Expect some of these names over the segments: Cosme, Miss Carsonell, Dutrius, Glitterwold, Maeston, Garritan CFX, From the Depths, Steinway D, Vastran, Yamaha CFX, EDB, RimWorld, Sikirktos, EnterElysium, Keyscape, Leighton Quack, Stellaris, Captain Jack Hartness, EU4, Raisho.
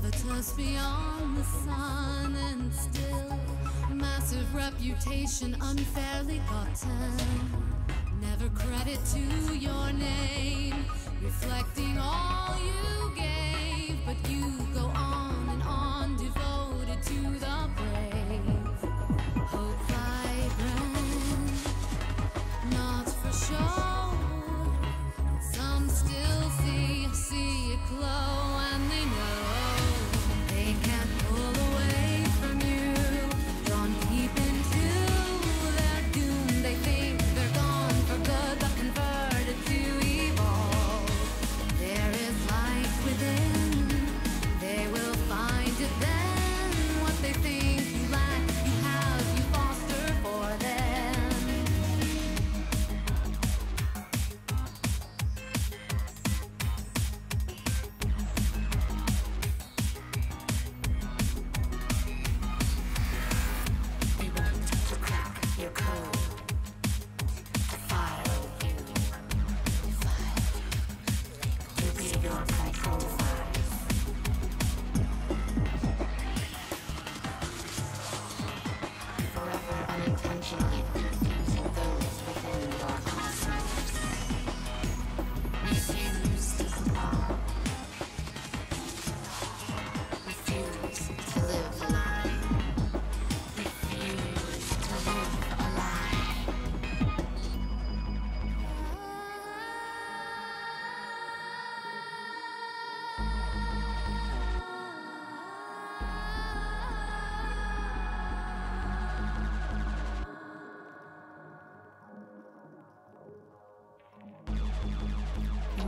gravitas beyond the sun, and still massive reputation unfairly gotten. Never credit to your name, reflecting all you gave, but you go on and on, devoted to the brave. Hope vibrant, not for show.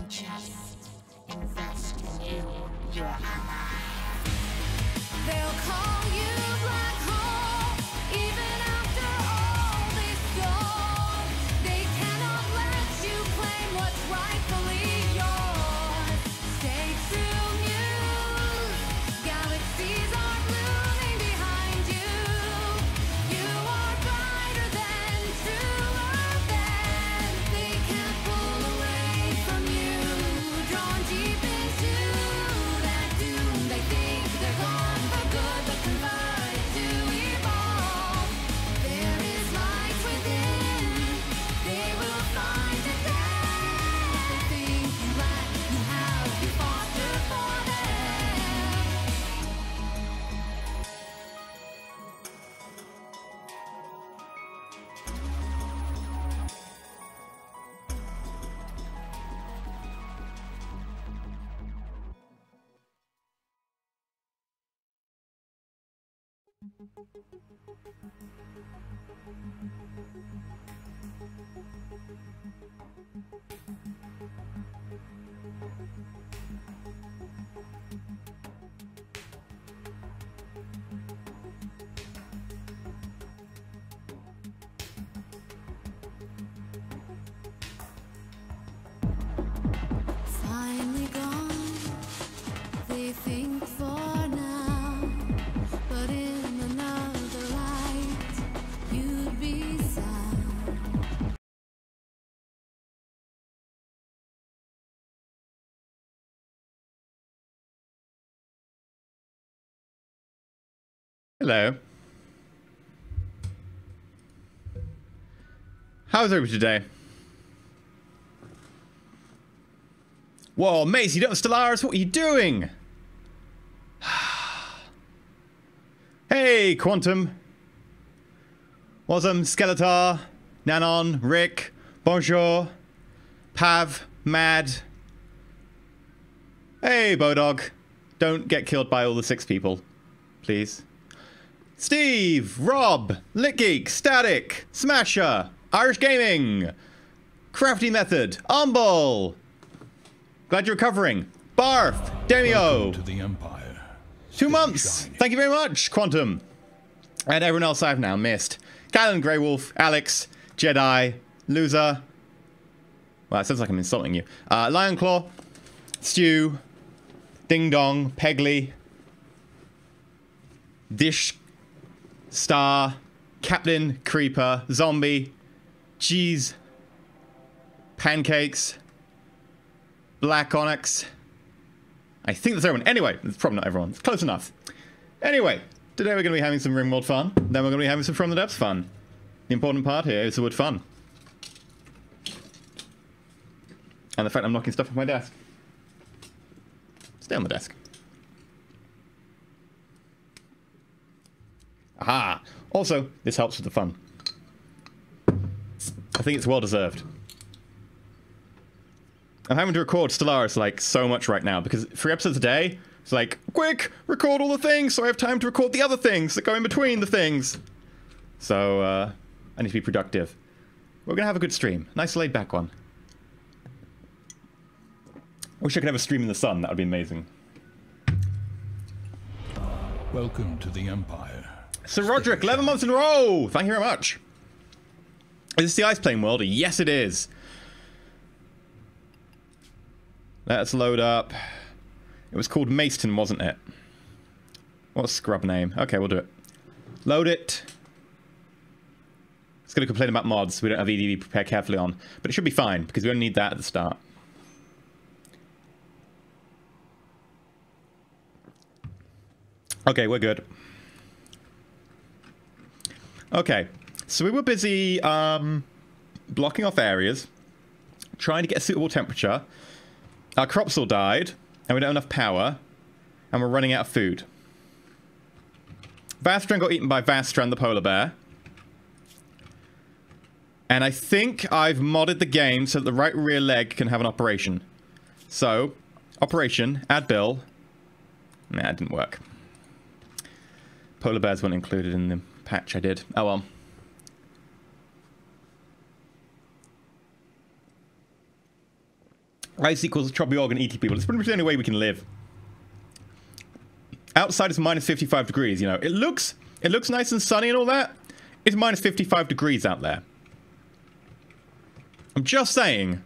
Just invest in you, your ally. They'll call you black hole, even after all is gone. They cannot let you claim what's rightfully yours. Stay true news, galaxies are blooming behind you. You are brighter than, truer than. They can't pull away from you. Deep into that doom, they think they're gone for good, but converted to evolve. There is light within, they will find it there. They think you lack, you have, you foster for finally gone, they think for now, but in another light you'd be sound. Hello. How's everybody today? Whoa, Mace, you don't have Stellaris, what are you doing? Hey, Quantum. Wasm, Skeletor, Nanon, Rick, Bonjour, Pav, Mad. Hey, Bodog. Don't get killed by all the 6 people, please. Steve, Rob, LitGeek, Static, Smasher, Irish Gaming, Crafty Method, Umball. Glad you're recovering. Barf, Demio. To the Empire. 2 months. Shining. Thank you very much, Quantum. And everyone else I've now missed. Callan, Greywolf, Alex, Jedi, Loser. Well, it sounds like I'm insulting you. Lionclaw, Stew, Ding Dong, Pegly, Dish, Star, Captain, Creeper, Zombie, Cheese, Pancakes, Black Onyx, I think that's everyone. Anyway, it's probably not everyone. It's close enough. Anyway, today we're going to be having some RimWorld fun. Then we're going to be having some From the Depths fun. The important part here is the word fun. And the fact I'm knocking stuff off my desk. Stay on the desk. Aha! Also, this helps with the fun. I think it's well deserved. I'm having to record Stellaris like so much right now because 3 episodes a day, it's like, quick, record all the things so I have time to record the other things that go in between the things. So, I need to be productive. We're going to have a good stream. Nice laid back one. I wish I could have a stream in the sun, that would be amazing. Welcome to the Empire. Sir Roderick, 11 months in a row! Thank you very much. Is this the Ice Plane world? Yes, it is. Let's load up. It was called Maeston, wasn't it? What a scrub name. Okay, we'll do it. Load it. It's going to complain about mods. We don't have EDB prepared carefully on. But it should be fine, because we only need that at the start. Okay, we're good. Okay, so we were busy blocking off areas, trying to get a suitable temperature. Our crops all died, and we don't have enough power, and we're running out of food. Vastran got eaten by Vastran the polar bear. And I think I've modded the game so that the right rear leg can have an operation. So, operation, add bill. Nah, it didn't work. Polar bears weren't included in the patch I did. Oh well. Ice equals Tropiorg and ET people. It's pretty much the only way we can live. Outside is minus 55 degrees, you know. It looks nice and sunny and all that. It's minus 55 degrees out there. I'm just saying.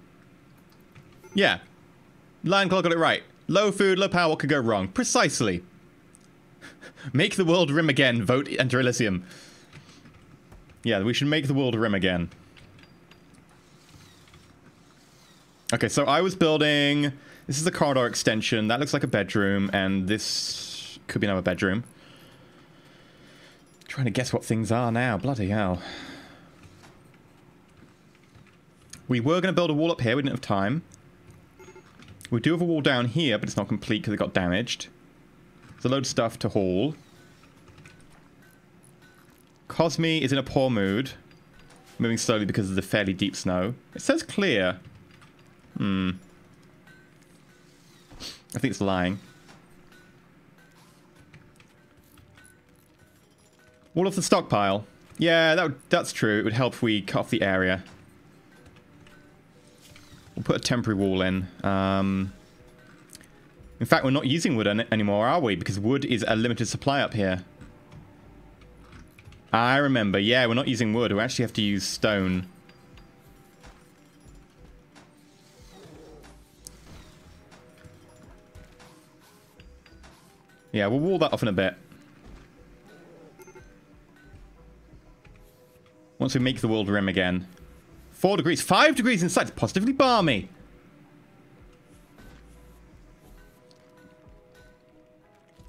Yeah. Lion Claw got it right. Low food, low power, what could go wrong? Precisely. Make the world rim again. Vote Enter Elysium. Yeah, we should make the world rim again. Okay, so I was building... This is the corridor extension. That looks like a bedroom, and this could be another bedroom. I'm trying to guess what things are now. Bloody hell. We were going to build a wall up here. We didn't have time. We do have a wall down here, but it's not complete because it got damaged. There's a load of stuff to haul. Cosme is in a poor mood. Moving slowly because of the fairly deep snow. It says clear. Hmm. I think it's lying. Wall off the stockpile. Yeah, that's true. It would help if we cut off the area. We'll put a temporary wall in. In fact, we're not using wood anymore, are we? Because wood is a limited supply up here. I remember. Yeah, we're not using wood. We actually have to use stone. Yeah, we'll wall that off in a bit. Once we make the world rim again. 4 degrees. 5 degrees inside. It's positively balmy.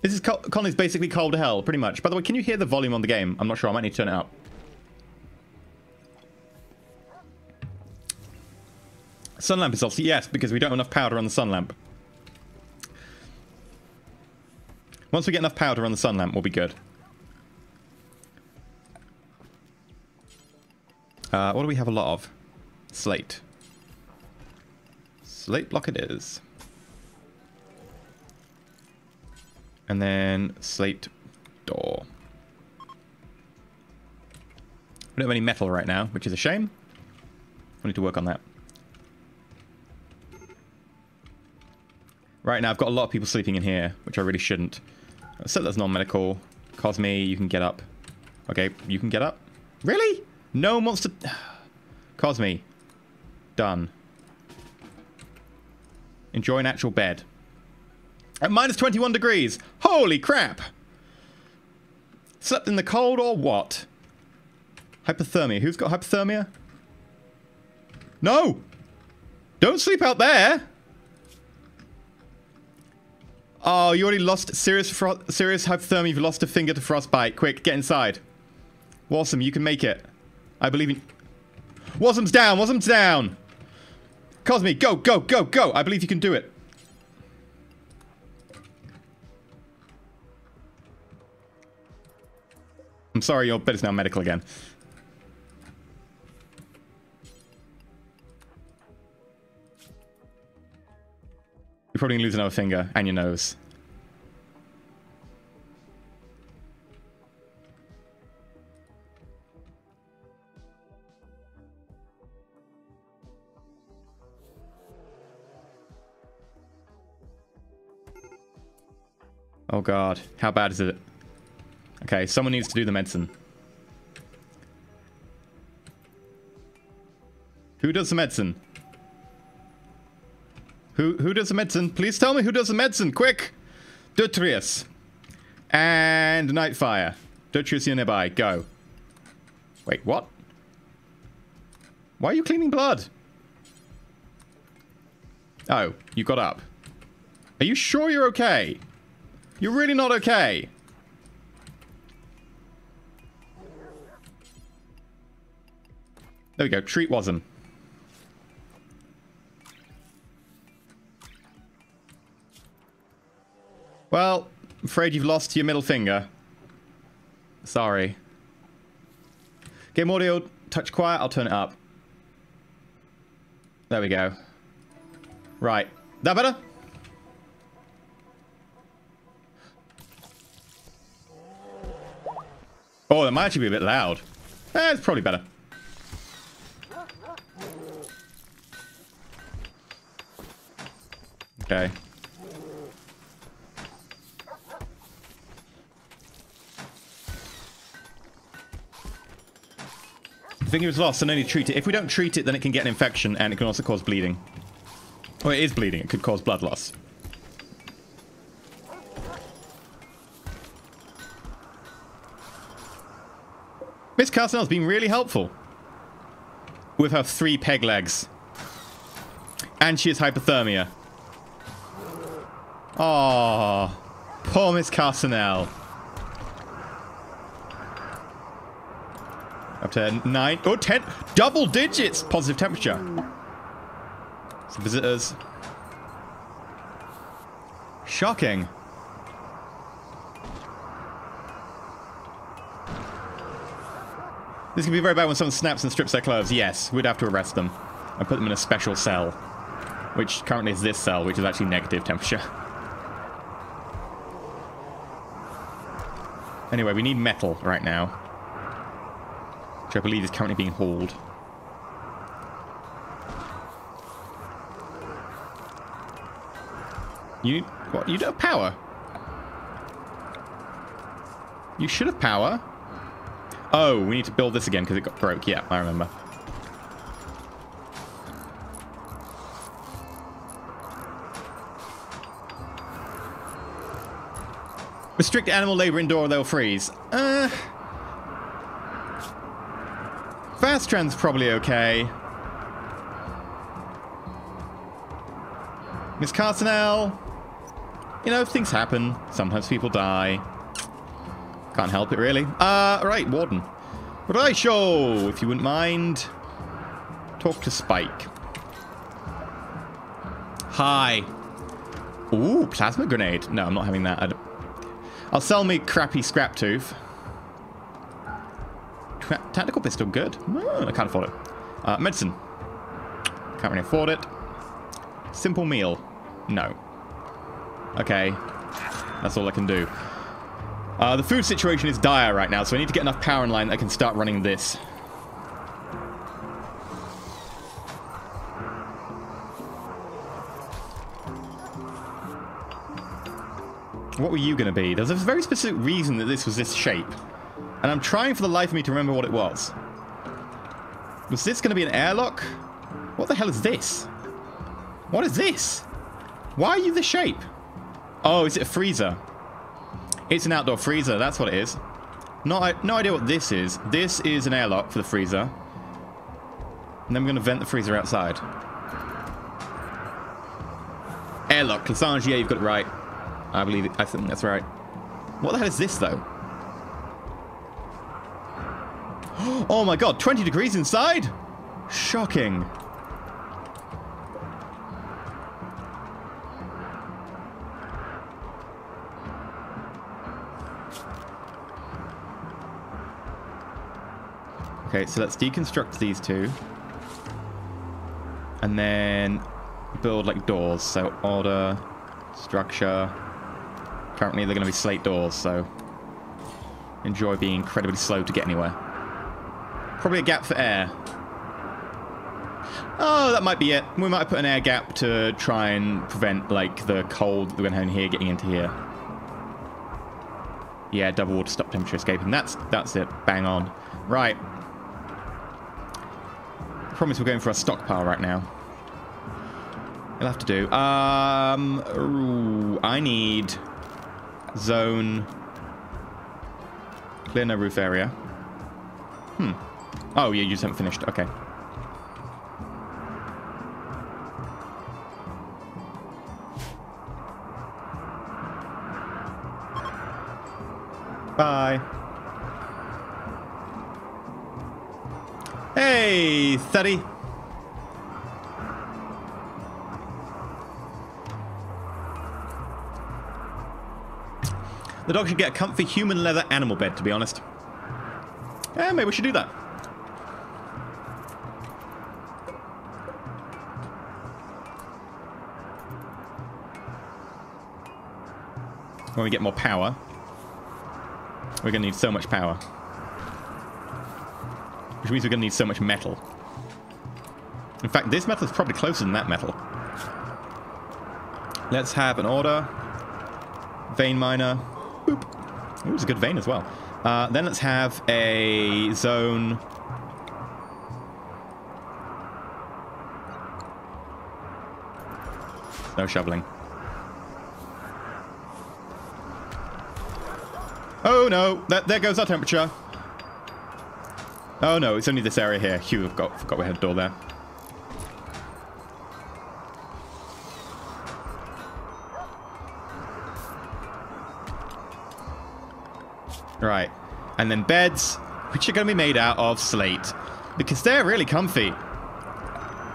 This is Colony's basically cold to hell, pretty much. By the way, can you hear the volume on the game? I'm not sure. I might need to turn it up. Sun lamp is obviously yes, because we don't have enough powder on the sun lamp. Once we get enough powder on the sun lamp, we'll be good. What do we have a lot of? Slate. Slate block it is. And then slate door. We don't have any metal right now, which is a shame. I need to work on that. Right now, I've got a lot of people sleeping in here, which I really shouldn't. So that's non-medical. Cosme, you can get up. Okay, you can get up. Really? No one wants to... Cosme. Done. Enjoy an actual bed. At minus 21 degrees. Holy crap. Slept in the cold or what? Hypothermia. Who's got hypothermia? No. Don't sleep out there. Oh, you already lost serious hypothermia. You've lost a finger to frostbite. Quick, get inside. Wassum, you can make it. I believe in... Wassum's down! Wassum's down! Cosme, go, go, go, go! I believe you can do it. I'm sorry, your bed is now medical again. You're probably going to lose another finger and your nose. Oh god, how bad is it? Okay, someone needs to do the medicine. Who does the medicine? Who does the medicine? Please tell me who does the medicine, quick! Dutrius. And Nightfire. Dutrius, you're nearby, go. Wait, what? Why are you cleaning blood? Oh, you got up. Are you sure you're okay? You're really not okay. There we go. Treat Wassum. Well, I'm afraid you've lost your middle finger. Sorry. Game audio, touch quiet. I'll turn it up. There we go. Right. That better? Oh, that might actually be a bit loud. It's probably better. Okay. The finger was lost, so no need to treat it. If we don't treat it, then it can get an infection, and it can also cause bleeding. Well, it is bleeding. It could cause blood loss. Miss Carsonell's been really helpful with her 3 peg legs. And she has hypothermia. Aww. Poor Miss Carsonell. Up to 9. Oh, 10. Double digits. Positive temperature. Some visitors. Shocking. This can be very bad when someone snaps and strips their clothes. Yes, we'd have to arrest them and put them in a special cell, which currently is this cell, which is actually negative temperature. Anyway, we need metal right now, which I believe is currently being hauled. You... what? You don't have power? You should have power. Oh, we need to build this again because it got broke. Yeah, I remember. Restrict animal labor indoor, they'll freeze. Fast Tran's probably okay. Miss Carsonell. You know, things happen. Sometimes people die. Can't help it, really. Right, Warden. Raisho, if you wouldn't mind. Talk to Spike. Hi. Ooh, plasma grenade. No, I'm not having that. I'll sell me crappy scrap tooth. Tactical pistol, good. Oh, I can't afford it. Medicine. Can't really afford it. Simple meal. No. Okay. That's all I can do. The food situation is dire right now, so I need to get enough power in line that I can start running this. What were you going to be? There's a very specific reason that this was this shape. And I'm trying for the life of me to remember what it was. Was this going to be an airlock? What the hell is this? What is this? Why are you this shape? Oh, is it a freezer? It's an outdoor freezer, that's what it is. No idea what this is. This is an airlock for the freezer. And then we're going to vent the freezer outside. Airlock, Lasangier, you've got it right. I believe, I think that's right. What the hell is this though? Oh my god, 20 degrees inside? Shocking. Okay, so let's deconstruct these two. And then build like doors. So order, structure. Currently they're going to be slate doors, so enjoy being incredibly slow to get anywhere. Probably a gap for air. Oh, that might be it. We might put an air gap to try and prevent like the cold that we're going to have in here getting into here. Yeah, double water stop temperature escaping. That's it. Bang on. Right. Promise we're going for a stockpile right now. It'll have to do. Ooh, I need zone clear no roof area. Hmm. Oh yeah, you just haven't finished. Okay. Bye. Hey, 30. The dog should get a comfy human leather animal bed, to be honest. Yeah, maybe we should do that. When we get more power, we're going to need so much power. Which means we're going to need so much metal. In fact, this metal is probably closer than that metal. Let's have an order. Vein miner. Boop. Ooh, it's a good vein as well. Then let's have a zone. No shoveling. Oh no, there goes our temperature. Oh no, it's only this area here. Phew, forgot we had a door there. Right, and then beds, which are going to be made out of slate, because they're really comfy.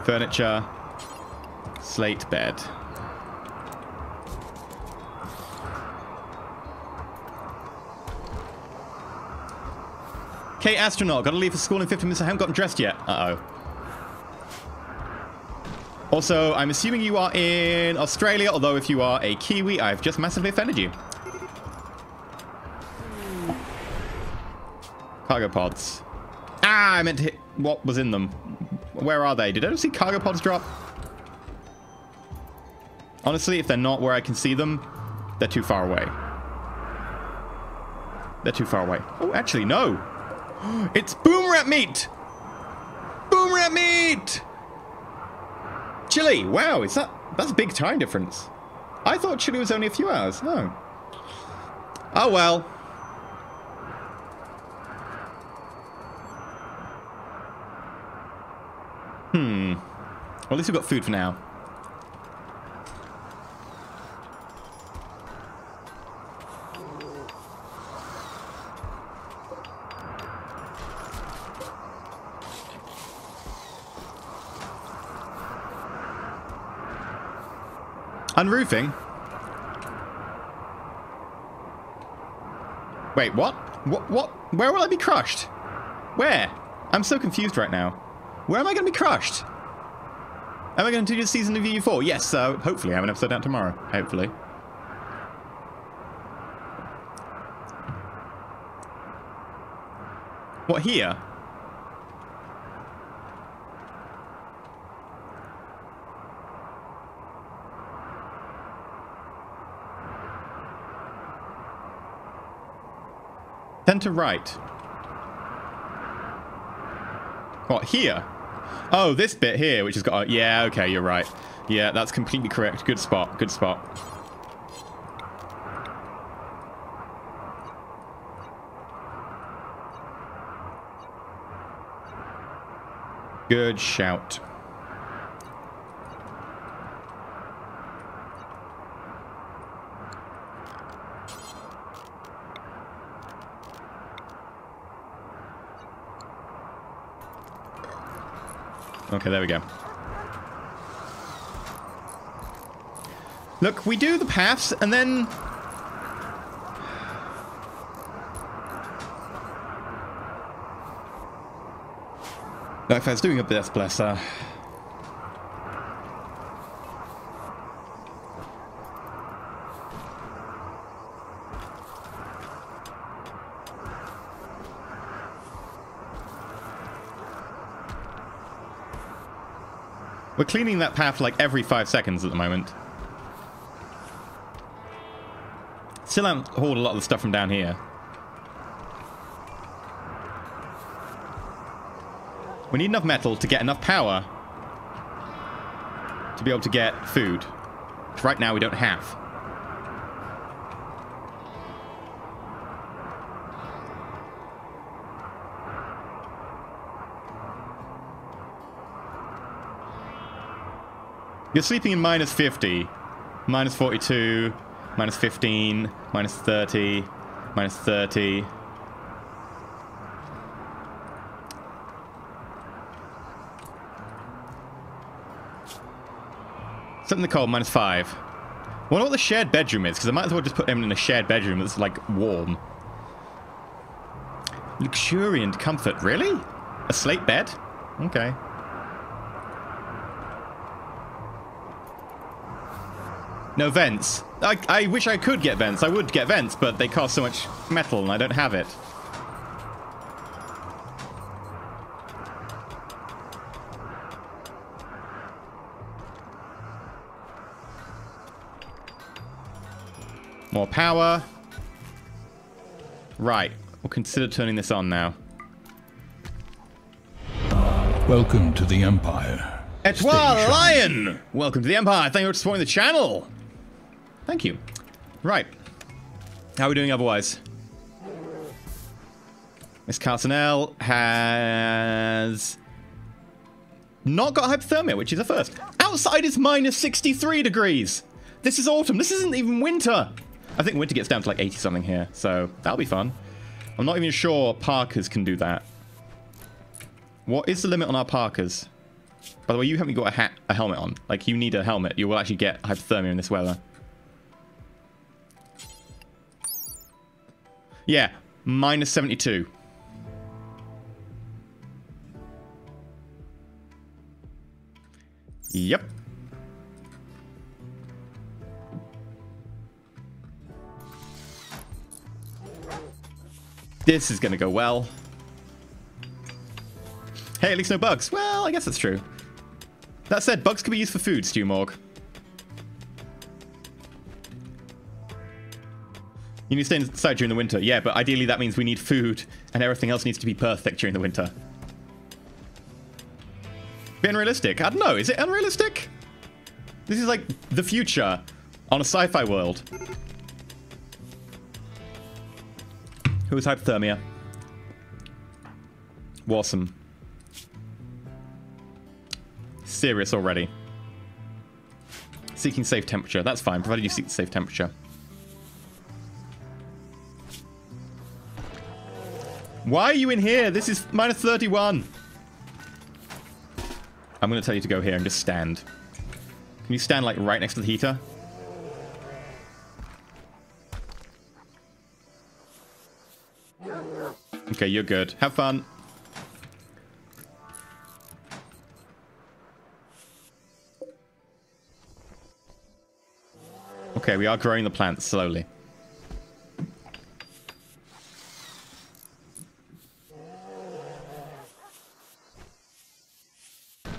Furniture, slate bed. Okay, astronaut, got to leave for school in 15 minutes. I haven't gotten dressed yet. Uh-oh. Also, I'm assuming you are in Australia, although if you are a Kiwi, I've just massively offended you. Cargo pods. Ah, I meant to hit what was in them. Where are they? Did I see cargo pods drop? Honestly, if they're not where I can see them, they're too far away. They're too far away. Oh, actually, no. It's boom rat meat. Boom rat meat. Chile. Wow, is that's a big time difference. I thought Chile was only a few hours. Oh. Oh, well. Hmm. Well, at least we've got food for now. Unroofing? Wait, what? What? Where will I be crushed? Where? I'm so confused right now. Where am I going to be crushed? Am I going to do this season of EU4? Yes, so hopefully I have an episode out tomorrow. Hopefully. What, here? Then to right. What, here? Oh, this bit here, which has got... yeah, okay, you're right. Yeah, that's completely correct. Good spot, good spot. Good shout. Okay, there we go. Look, we do the paths, and then... Like if I was doing a Death Blesser... We're cleaning that path like every 5 seconds at the moment. Still haven't hauled a lot of the stuff from down here. We need enough metal to get enough power to be able to get food, which right now we don't have. You're sleeping in minus 50, minus 42, minus 15, minus 30, minus 30. Something cold, minus 5. I wonder what the shared bedroom is, because I might as well just put them in a shared bedroom that's, like, warm. Luxuriant comfort, really? A slate bed? Okay. No vents. I wish I could get vents. I would get vents, but they cost so much metal and I don't have it. More power. Right. We'll consider turning this on now. Welcome to the Empire. Etwa Lion! Welcome to the Empire. Thank you for supporting the channel. Thank you. Right. How are we doing otherwise? Miss Carsonell has not got hypothermia, which is a first. Outside is minus 63 degrees. This is autumn. This isn't even winter. I think winter gets down to like 80 something here, so that'll be fun. I'm not even sure parkas can do that. What is the limit on our parkas? By the way, you haven't got a hat, a helmet on. Like, you need a helmet. You will actually get hypothermia in this weather. Yeah, minus 72. Yep. This is going to go well. Hey, at least no bugs. Well, I guess that's true. That said, bugs can be used for food, Stew Morg. You need to stay inside during the winter. Yeah, but ideally that means we need food and everything else needs to be perfect during the winter. A bit unrealistic. I don't know. Is it unrealistic? This is like the future on a sci-fi world. Who is hypothermia? Warsome. Serious already. Seeking safe temperature. That's fine, provided you seek safe temperature. Why are you in here? This is minus 31. I'm going to tell you to go here and just stand. Can you stand, like, right next to the heater? Okay, you're good. Have fun. Okay, we are growing the plants slowly.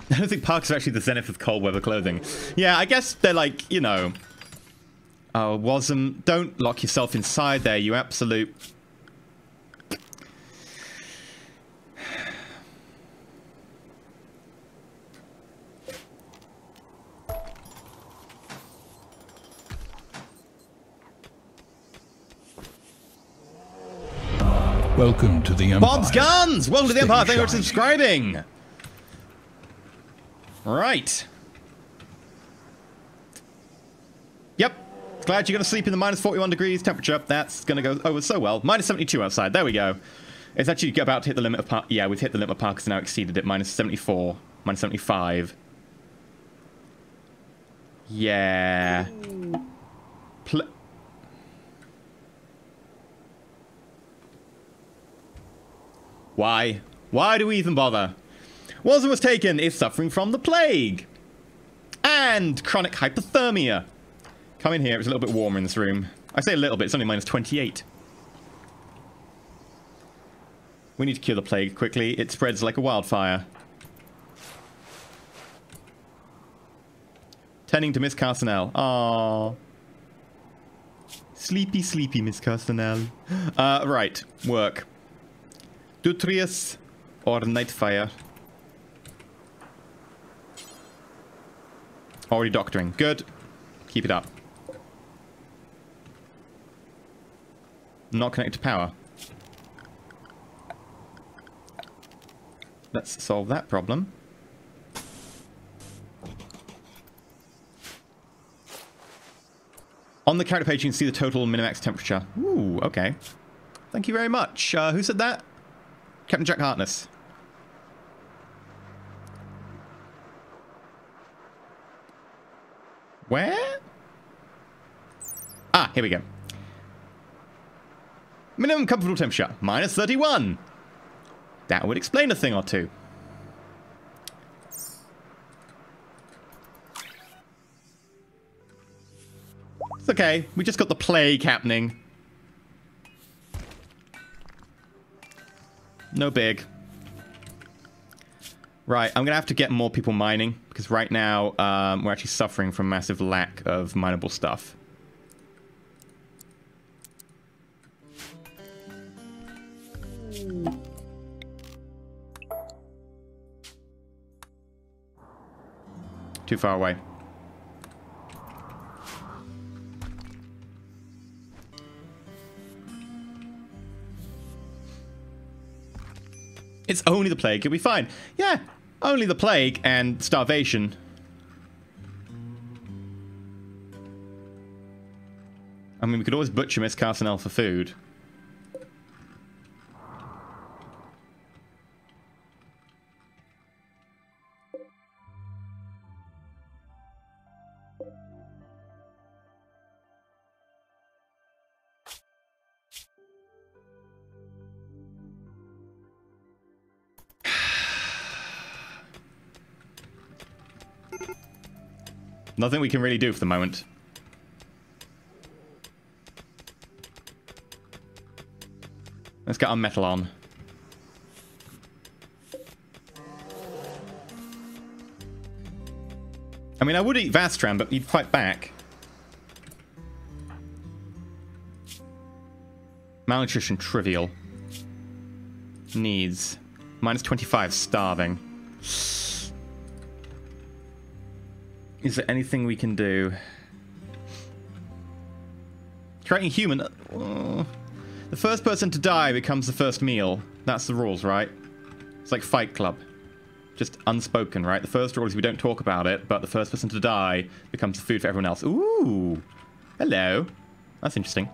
I don't think parkas are actually the zenith of cold weather clothing. Yeah, I guess they're like, you know... Oh, Wasm, don't lock yourself inside there, you absolute... Welcome to the Empire. Bob's Guns! Welcome to the Empire, thank you for subscribing! Right. Yep. Glad you're going to sleep in the minus 41 degrees temperature. That's going to go over so well. Minus 72 outside. There we go. It's actually about to hit the limit of... Yeah, we've hit the limit of parkas and now exceeded it. Minus 74. Minus 75. Yeah. Why? Why do we even bother? Walter was taken is suffering from the plague. And chronic hypothermia. Come in here. It's a little bit warmer in this room. I say a little bit. It's only minus 28. We need to cure the plague quickly. It spreads like a wildfire. Tending to Miss Castanel. Aww. Sleepy, sleepy Miss Castanel. Right. Work. Dutrius or Nightfire. Already doctoring. Good. Keep it up. Not connected to power. Let's solve that problem. On the character page, you can see the total minimax temperature. Ooh, okay. Thank you very much. Who said that? Captain Jack Hartness. Where? Ah, here we go. Minimum comfortable temperature, minus 31. That would explain a thing or two. It's okay. We just got the plague happening. No big. Right, I'm going to have to get more people mining, because right now we're actually suffering from massive lack of mineable stuff. Too far away. It's only the plague, it'll be fine. Yeah, only the plague and starvation. I mean, we could always butcher Miss Castanel for food. Nothing we can really do for the moment. Let's get our metal on. I mean, I would eat Vastran, but he'd fight back. Malnutrition, trivial. Needs. Minus 25, starving. Is there anything we can do? Creating human. Oh. The first person to die becomes the first meal. That's the rules, right? It's like Fight Club. Just unspoken, right? The first rule is we don't talk about it, but the first person to die becomes the food for everyone else. Ooh. Hello. That's interesting.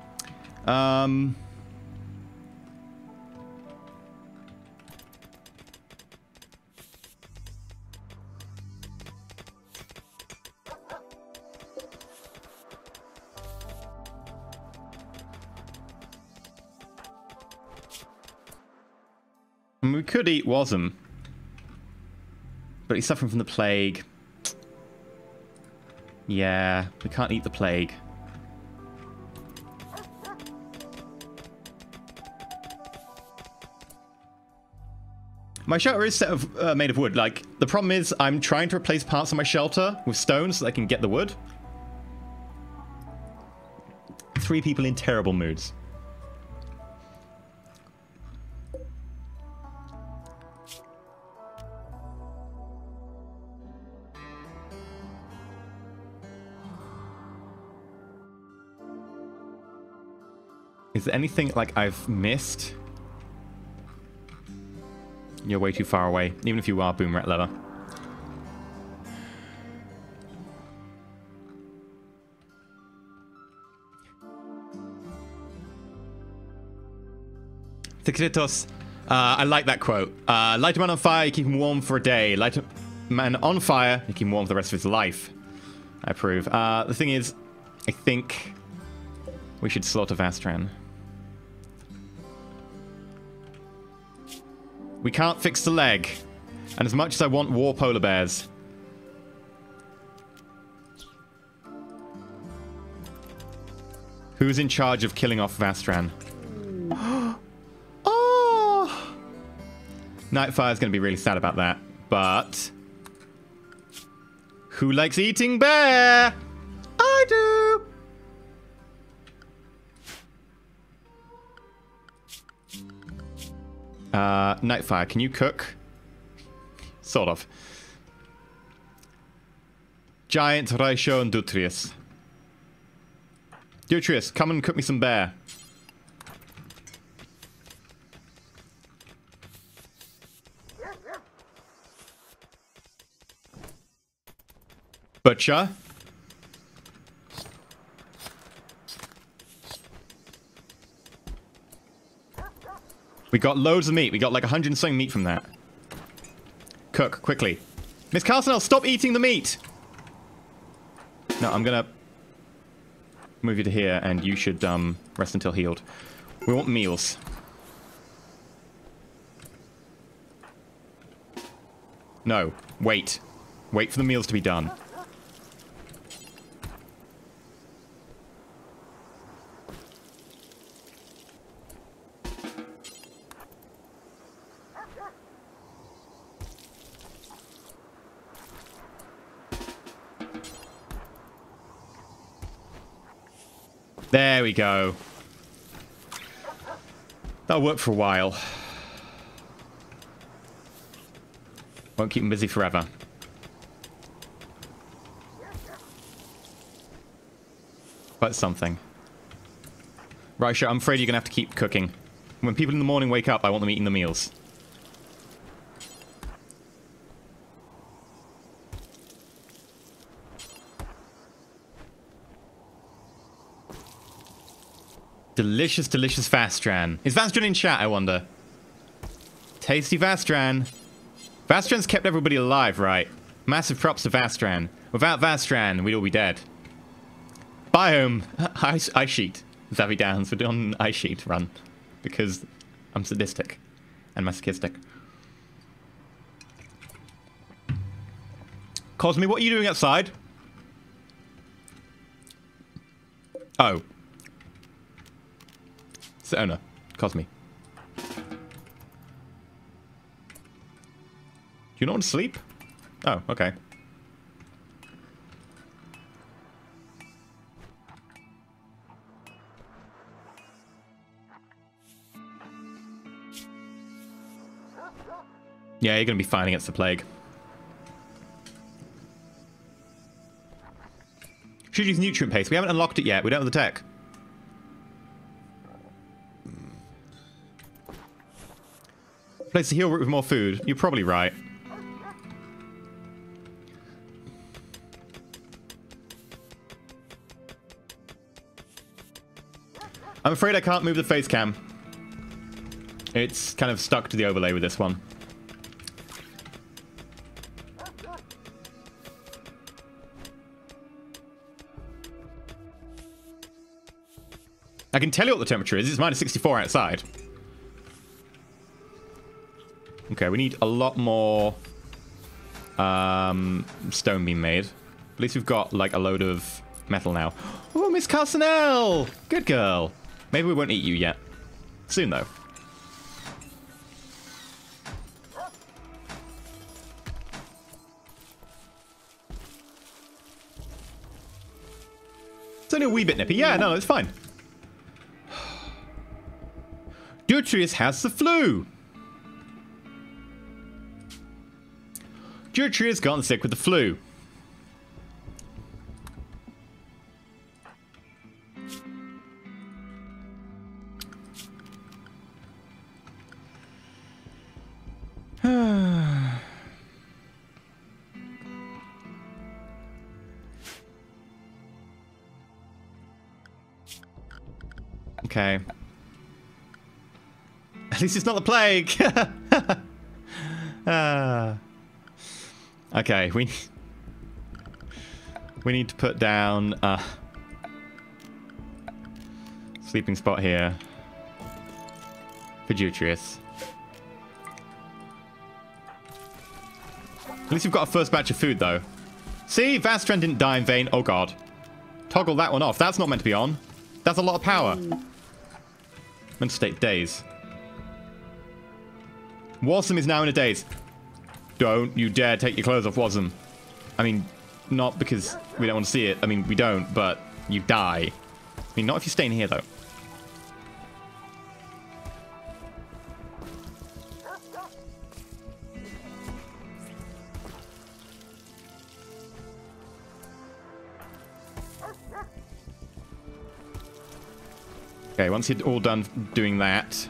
We could eat Wasm, but he's suffering from the plague. Yeah, we can't eat the plague. My shelter is made of wood. Like, the problem is I'm trying to replace parts of my shelter with stone so that I can get the wood. Three people in terrible moods. Is there anything, like, I've missed? You're way too far away, even if you are Boom Rat Lover. Tikritos, I like that quote. Light a man on fire, keep him warm for a day. Light a man on fire. Make him warm for the rest of his life. I approve. The thing is, I think we should slaughter Vastran. We can't fix the leg. And as much as I want war polar bears... Who's in charge of killing off Vastran? Oh! Nightfire's going to be really sad about that, but... Who likes eating bear? I do! Nightfire, can you cook? Sort of. Giant Raishon Dutrius. Dutrius, come and cook me some bear. Butcher. We got loads of meat. We got like 100 and something meat from that. Cook, quickly. Miss Carson, stop eating the meat! No, I'm gonna... move you to here, and you should rest until healed. We want meals. No, wait. Wait for the meals to be done. There we go. That'll work for a while. Won't keep them busy forever. But something. Raisha, I'm afraid you're gonna have to keep cooking. When people in the morning wake up, I want them eating the meals. Delicious, delicious Vastran. Is Vastran in chat, I wonder? Tasty Vastran. Vastran's kept everybody alive, right? Massive props to Vastran. Without Vastran, we'd all be dead. Biome. Ice sheet. Zavi Downs. We're doing an ice sheet run. Because I'm sadistic. And masochistic. Cosme, what are you doing outside? Oh. Oh no, Cosme. Do you not want to sleep? Oh, okay. Yeah, you're going to be fighting against the plague. Should use nutrient paste. We haven't unlocked it yet. We don't have the tech. Place the heal route with more food. You're probably right. I'm afraid I can't move the face cam. It's kind of stuck to the overlay with this one. I can tell you what the temperature is. It's minus 64 outside. Okay, we need a lot more stone being made. At least we've got like a load of metal now. Oh, Miss Carcinelle! Good girl. Maybe we won't eat you yet. Soon though. It's only a wee bit nippy. Yeah, no, it's fine. Dutrius has the flu. Dutrius has gotten sick with the flu. Okay. At least it's not the plague. Okay, we need to put down a sleeping spot here. Pituitarius. At least we've got a first batch of food, though. See? Vastren didn't die in vain. Oh, God. Toggle that one off. That's not meant to be on. That's a lot of power. Meant to state days. Warsome is now in a daze. Don't you dare take your clothes off, Warsome. I mean, not because we don't want to see it. I mean, we don't, but you die. I mean, not if you stay in here, though. Okay, once you're all done doing that,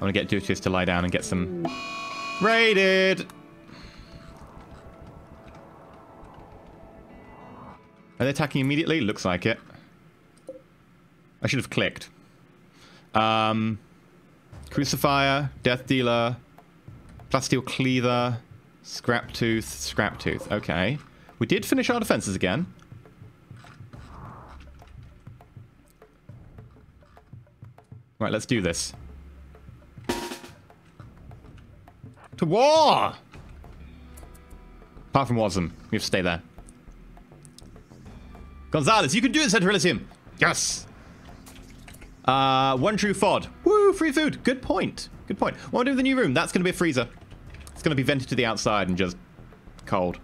I'm going to get Duteus to lie down and get some... raided! Are they attacking immediately? Looks like it. I should have clicked. Crucifier, Death Dealer, Plasteel Cleaver, Scraptooth, Scraptooth. Okay. We did finish our defenses again. Right, let's do this. To war! Apart from Warsome, we have to stay there. Gonzalez, you can do this at Relisium. Yes! One true FOD. Woo, free food. Good point. Good point. What do we do with the new room? That's going to be a freezer. It's going to be vented to the outside and just cold.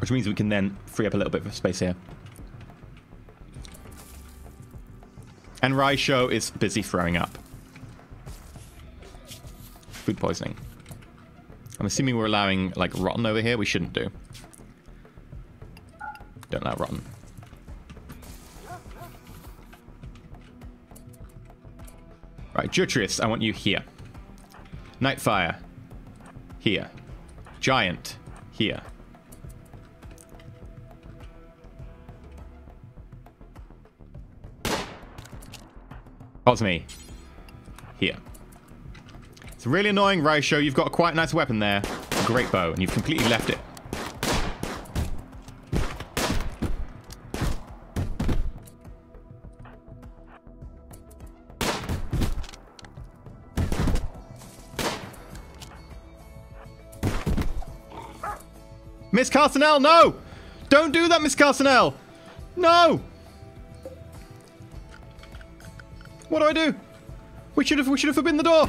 Which means we can then free up a little bit of space here. And Raisho is busy throwing up. Food poisoning. I'm assuming we're allowing, like, rotten over here. We shouldn't do. Don't allow rotten. Right, Jutris, I want you here. Nightfire. Here. Giant. Here. Cosme. Here. It's really annoying, Raisho. You've got a quite nice weapon there. A great bow, and you've completely left it. Miss Carsonel, no! Don't do that, Miss Carsonel! No! What do I do? We should have forbidden the door!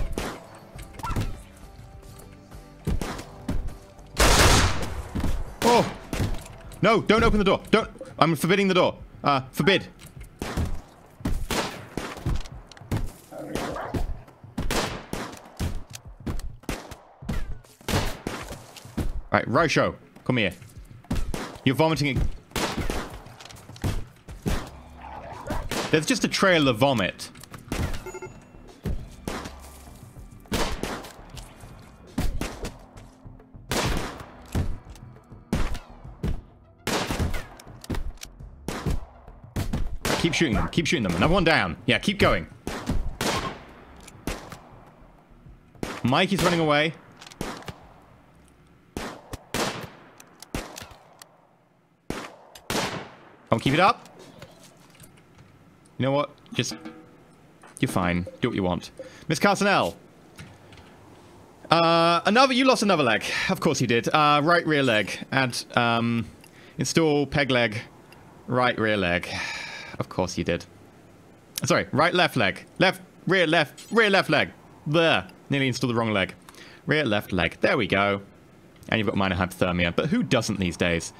Oh! No, don't open the door! Don't! I'm forbidding the door! Forbid! Right, Raisho! Come here. You're vomiting. There's just a trail of vomit. Keep shooting them. Keep shooting them. Another one down. Yeah, keep going. Mikey's running away. Don't keep it up. You know what? Just... you're fine. Do what you want. Miss Carsonel. Another... you lost another leg. Of course you did. Right rear leg. Add... install peg leg. Right rear leg. Of course you did. Sorry. Right left leg. Left. Rear left leg. There. Nearly installed the wrong leg. Rear left leg. There we go. And you've got minor hypothermia. But who doesn't these days?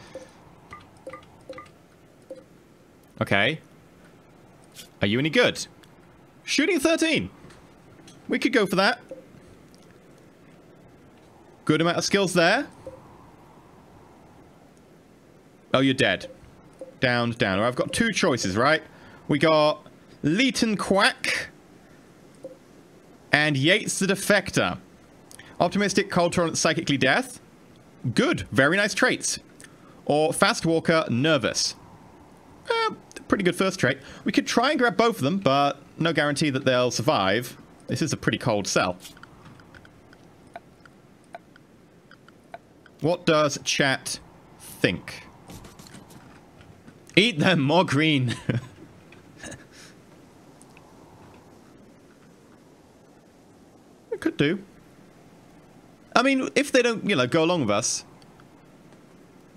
Okay. Are you any good? Shooting 13. We could go for that. Good amount of skills there. Oh, you're dead. Down, down. I've got two choices, right? We got Leighton Quack and Yates the Defector. Optimistic, cold tolerant, psychically death. Good. Very nice traits. Or fast walker, nervous. Pretty good first trait. We could try and grab both of them, but no guarantee that they'll survive. This is a pretty cold cell. What does chat think? Eat them, more green. It could do. I mean, if they don't, you know, go along with us,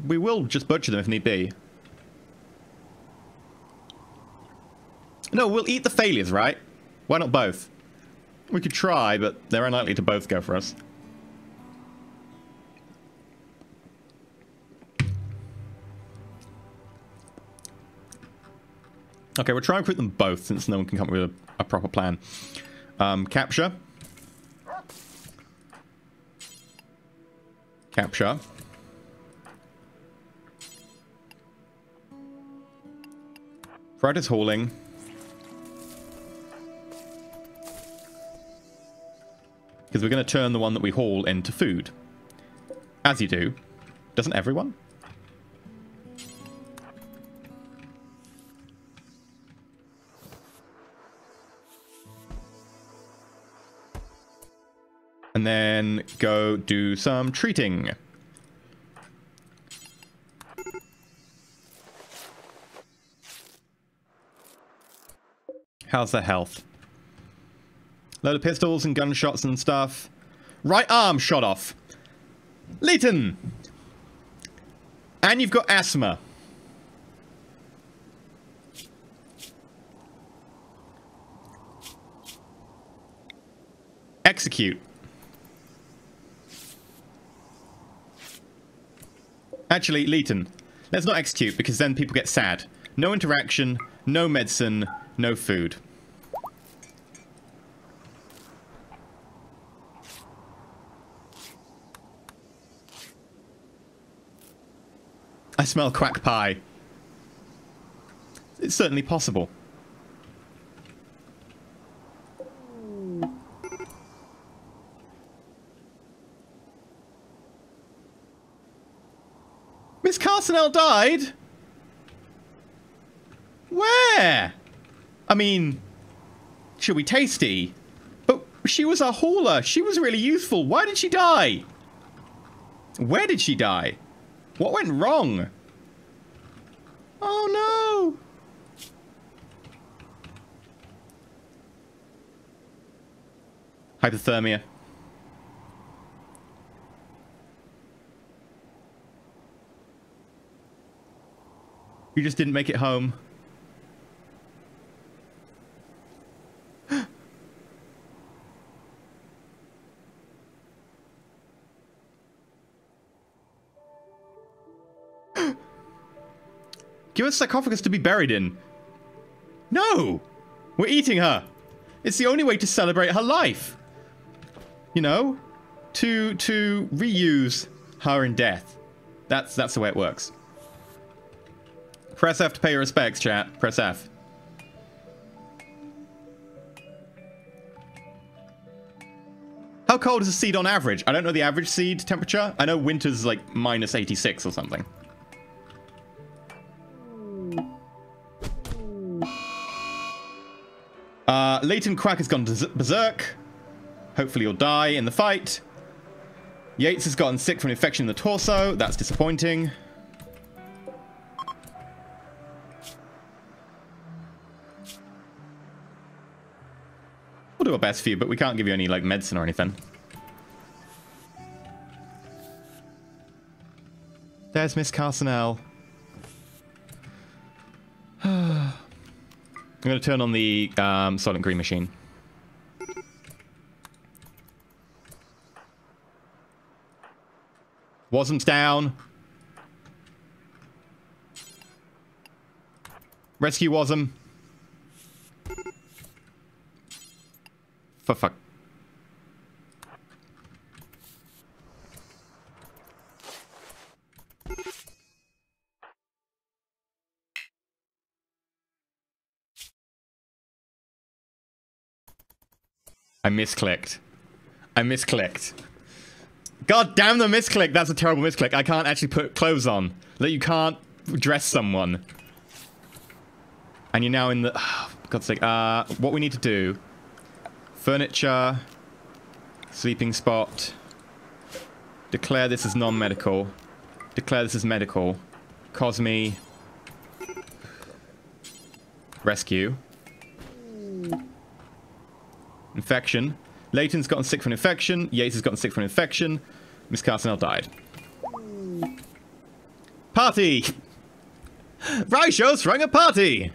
we will just butcher them if need be. No, we'll eat the failures, right? Why not both? We could try, but they're unlikely to both go for us. Okay, we'll try and recruit them both, since no one can come up with a proper plan. Capture. Capture. Friday's hauling. Because we're going to turn the one that we haul into food. As you do. Doesn't everyone? And then go do some treating. How's their health? Load of pistols and gunshots and stuff. Right arm shot off. Leighton! And you've got asthma. Execute. Actually, Leighton, let's not execute, because then people get sad. No interaction, no medicine, no food. I smell quack pie. It's certainly possible. Miss Carsonell died? Where? I mean, she'll be tasty. But she was our hauler. She was really useful. Why did she die? Where did she die? What went wrong? Oh no! Hypothermia. You just didn't make it home. Give us a sarcophagus to be buried in. No! We're eating her. It's the only way to celebrate her life. You know? To reuse her in death. That's the way it works. Press F to pay your respects, chat. Press F. How cold is a seed on average? I don't know the average seed temperature. I know winter's like minus 86 or something. Leighton Quack has gone berserk. Hopefully you'll die in the fight. Yates has gotten sick from an infection in the torso. That's disappointing. We'll do our best for you, but we can't give you any, like, medicine or anything. There's Miss Carsonell. I'm going to turn on the Silent Green machine. Wasm's down. Rescue Wasm. For fuck. I misclicked. I misclicked. God damn the misclick. That's a terrible misclick. I can't actually put clothes on. That you can't dress someone. And you're now in the... Oh, for God's sake. What we need to do... Furniture, sleeping spot, Declare this as non-medical. Declare this as medical. Cosme. Rescue. Infection. Leighton's gotten sick from an infection. Yates has gotten sick from an infection. Miss Carsonell died. Party! Raisho rang a party!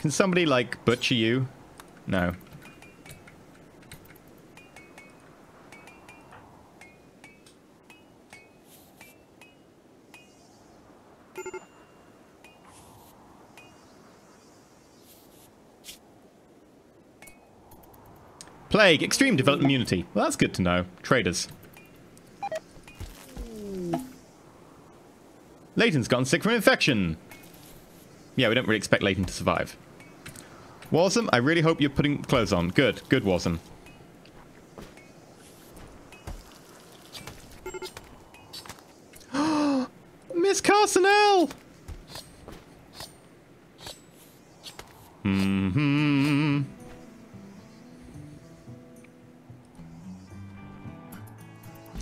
Can somebody, like, butcher you? No. Plague. Extreme developed immunity. Well, that's good to know. Traders. Leighton's gone sick from an infection. Yeah, we don't really expect Leighton to survive. Warsome, I really hope you're putting clothes on. Good. Good, Warsome. Miss Carsonell! Mm-hmm.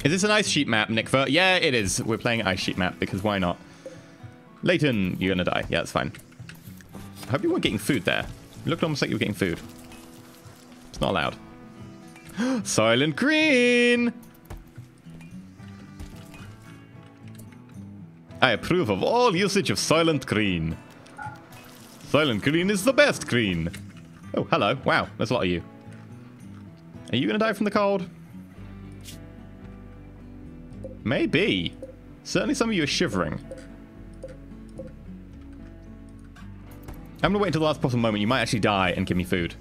Is this an ice sheet map, Nickfer? Yeah, it is. We're playing ice sheet map because why not? Leighton, you're gonna die. Yeah, that's fine. I hope you weren't getting food there. It looked almost like you were getting food. It's not allowed. Silent Green! I approve of all usage of Silent Green. Silent Green is the best green. Oh, hello. Wow, there's a lot of you. Are you gonna die from the cold? Maybe. Certainly some of you are shivering. I'm going to wait until the last possible moment. You might actually die and give me food.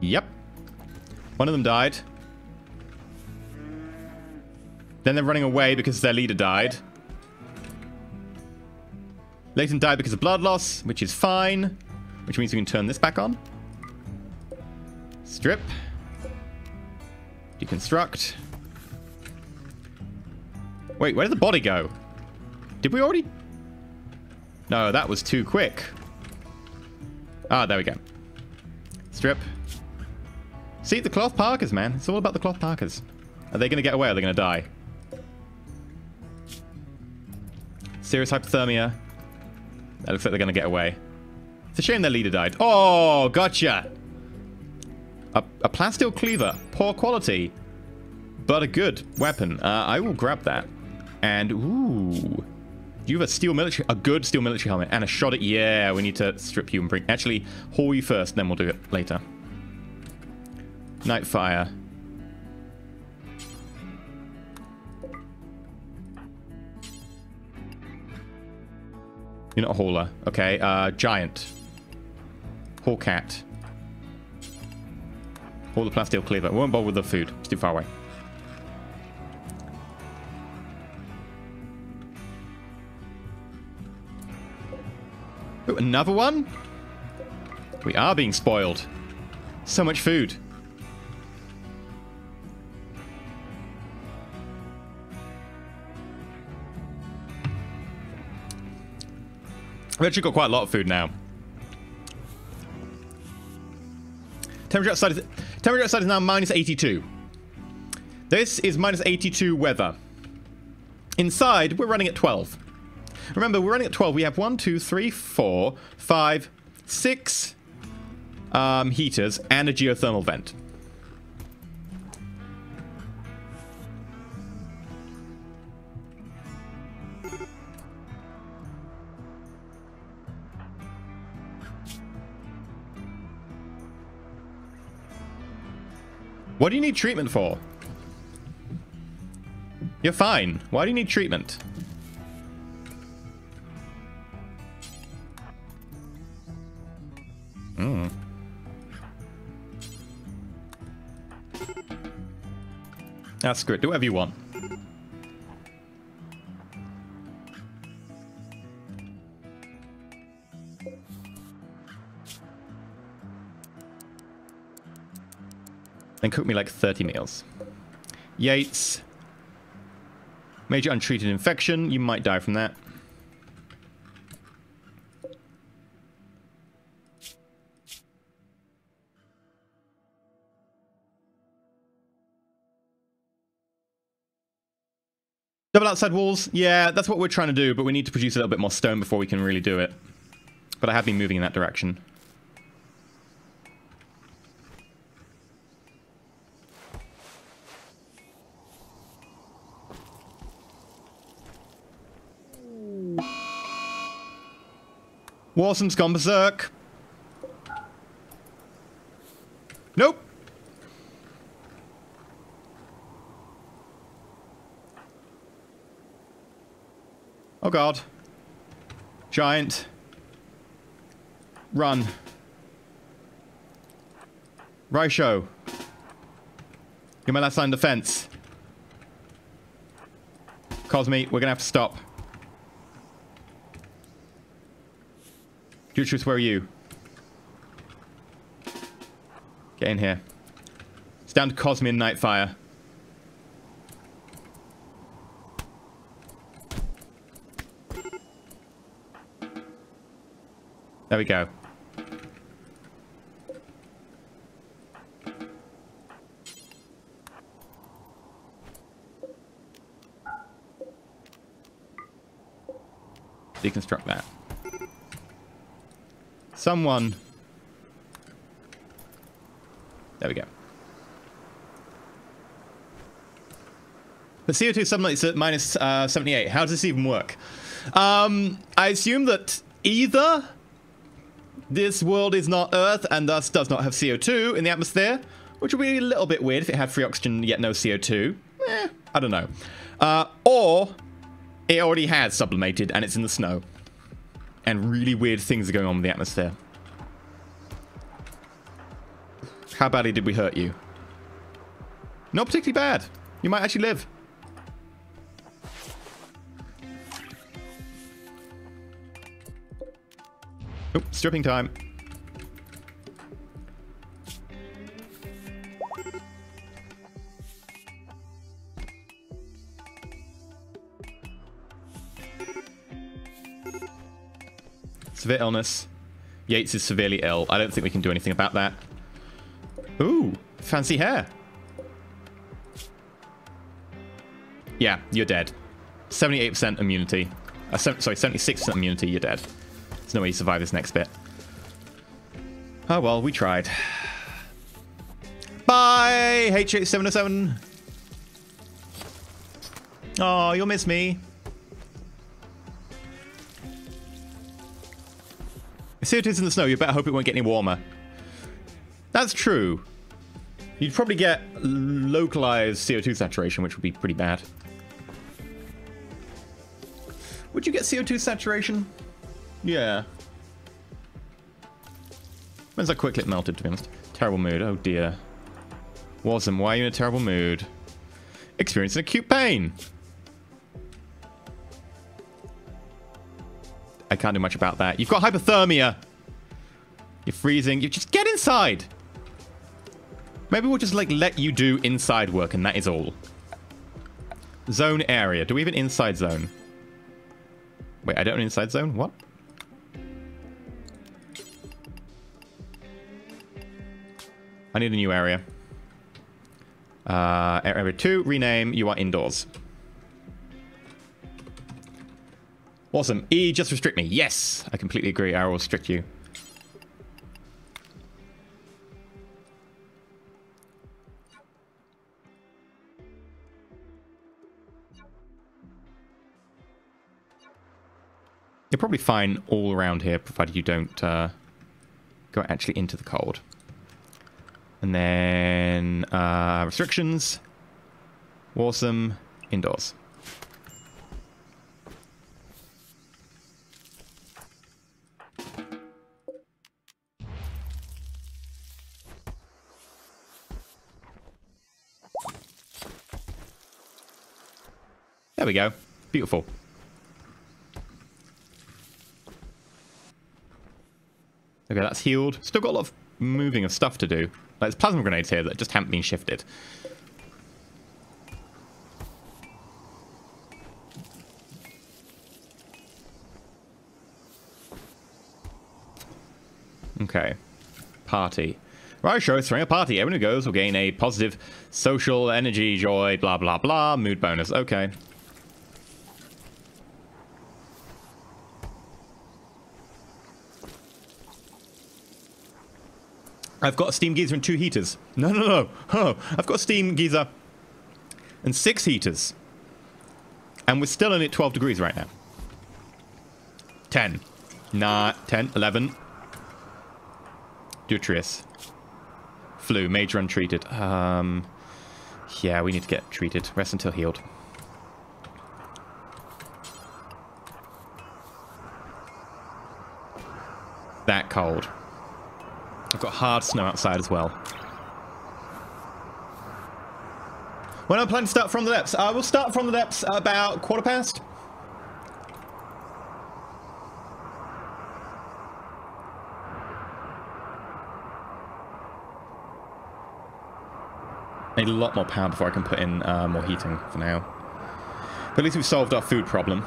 Yep. One of them died. Then they're running away because their leader died. Leighton died because of blood loss, which is fine. Which means we can turn this back on. Strip. Deconstruct. Wait, where did the body go? Did we already? No, that was too quick. Ah, there we go. Strip. See, the cloth parkers, man. It's all about the cloth parkers. Are they going to get away or are they going to die? Serious hypothermia. That looks like they're going to get away. It's a shame their leader died. Oh, gotcha. A plastil cleaver. Poor quality, but a good weapon. I will grab that. And, ooh. You have a steel military, a good steel military helmet and a shot at, yeah, we need to strip you and bring, actually, haul you first, then we'll do it later. Nightfire. You're not a hauler. Okay, giant. Hawcat. Haul the plastic cleaver. We won't bother with the food. It's too far away. Ooh, another one? We are being spoiled. So much food. I've actually got quite a lot of food now. Temperature outside is now minus 82. This is minus 82 weather. Inside, we're running at 12. Remember, we're running at 12. We have 1, 2, 3, 4, 5, 6 heaters and a geothermal vent. What do you need treatment for? You're fine. Why do you need treatment? Mm. Ah, screw it. Do whatever you want. Then cook me like 30 meals. Yates. Major untreated infection. You might die from that. Double outside walls? Yeah, that's what we're trying to do, but we need to produce a little bit more stone before we can really do it. But I have been moving in that direction. Warsom's gone berserk. Nope. Oh god. Giant. Run. Raisho. You're my last line of defense. Cosme, we're gonna have to stop. Jutris, where are you? Get in here. It's down to Cosme and Nightfire. There we go. Deconstruct that. Someone. There we go. The CO2 sublimits at minus 78. How does this even work? I assume that either this world is not Earth and thus does not have CO2 in the atmosphere, which would be a little bit weird if it had free oxygen yet no CO2. I don't know. Or it already has sublimated and it's in the snow. And really weird things are going on with the atmosphere. How badly did we hurt you? Not particularly bad. You might actually live. Oh, stripping time. Severe illness. Yates is severely ill. I don't think we can do anything about that. Ooh, fancy hair. Yeah, you're dead. 78% immunity. Sorry, 76% immunity, you're dead. No way you survive this next bit. Oh well, we tried. Bye, HH707. Oh, you'll miss me. If CO2's in the snow, you better hope it won't get any warmer. That's true. You'd probably get localized CO2 saturation, which would be pretty bad. Would you get CO2 saturation? Yeah. Depends how quickly it melted, to be honest. Terrible mood. Oh, dear. Wasm, why are you in a terrible mood? Experiencing acute pain. I can't do much about that. You've got hypothermia. You're freezing. You just get inside. Maybe we'll just, like, let you do inside work, and that is all. Zone area. Do we have an inside zone? Wait, I don't have an inside zone? What? I need a new area. Area 2, rename, you are indoors. Awesome. E, just restrict me. Yes, I completely agree. I will restrict you. You're probably fine all around here, provided you don't go actually into the cold. And then restrictions. Warsome indoors. There we go. Beautiful. Okay, that's healed. Still got a lot of moving of stuff to do. There's plasma grenades here that just haven't been shifted. Okay. Party. Roadshow is throwing a party. Everyone who goes will gain a positive social energy, joy, blah, blah, blah. Mood bonus. Okay. I've got a steam geyser and 2 heaters. No, no, no. Oh, I've got a steam geyser and 6 heaters. And we're still in at 12 degrees right now. 10. Nah, 10, 11. Deuterius. Flu, major untreated. Yeah, we need to get treated. Rest until healed. That cold. I've got hard snow outside as well. When I plan to start From the Depths, I will start From the Depths about 1:15. I need a lot more power before I can put in more heating for now. But at least we've solved our food problem.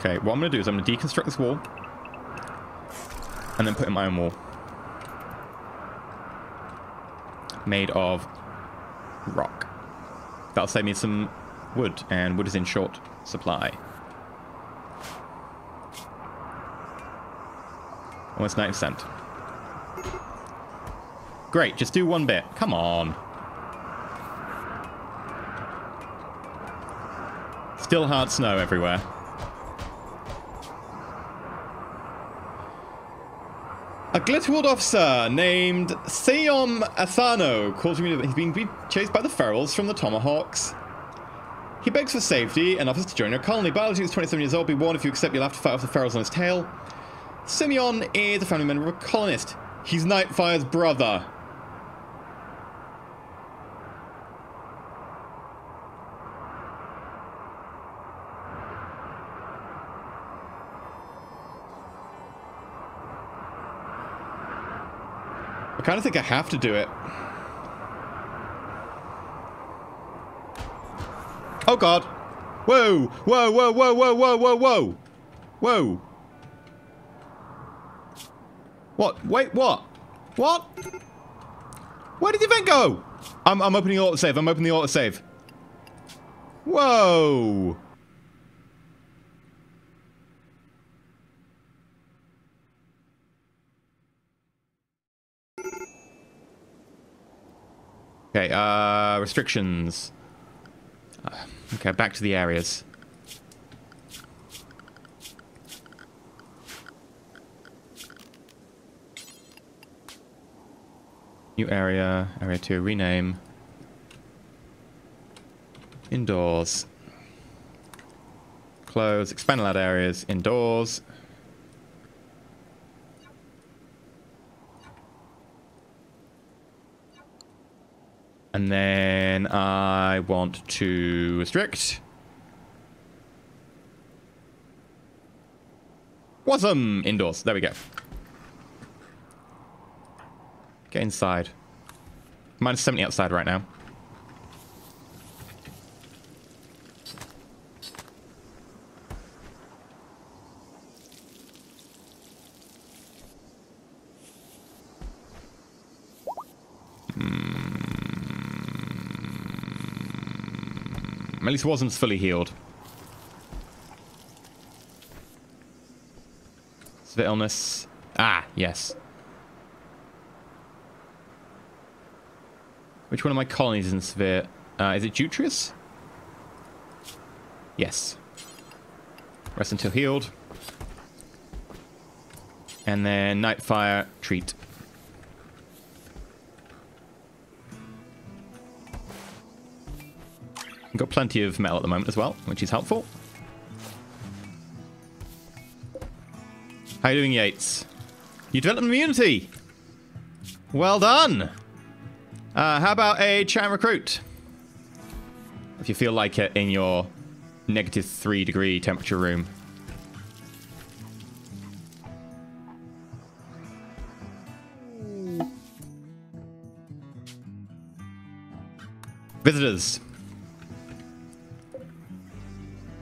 Okay, what I'm going to do is I'm going to deconstruct this wall and then put in my own wall made of rock. That'll save me some wood, and wood is in short supply. Almost 90%. Great, just do one bit. Come on. Still hard snow everywhere. A Glitterwold officer named Seom Asano calls me that he's being chased by the ferals from the tomahawks. He begs for safety and offers to join your colony. Biology is 27 years old. Be warned, if you accept, you'll have to fight off the ferals on his tail. Simeon is a family member of a colonist. He's Nightfire's brother. I kind of think I have to do it. Oh god. Whoa! Whoa, whoa, whoa, whoa, whoa, whoa, whoa! Whoa! What? Wait, what? What? Where did the event go? I'm opening the autosave, I'm opening the autosave. Whoa! Okay, restrictions. Okay, back to the areas. New area, area 2, rename. Indoors. Close, expand allowed areas, indoors. And then I want to restrict. Awesome! Indoors. There we go. Get inside. Minus 70 outside right now. At least wasn't fully healed. Severe illness. Ah, yes. Which one of my colonies is in severe? Is it Deuterius? Yes. Rest until healed. And then Nightfire, treat. I've got plenty of metal at the moment as well, which is helpful. How are you doing, Yates? You developed immunity! Well done! How about a chat and recruit? If you feel like it in your -3 degree temperature room. Visitors.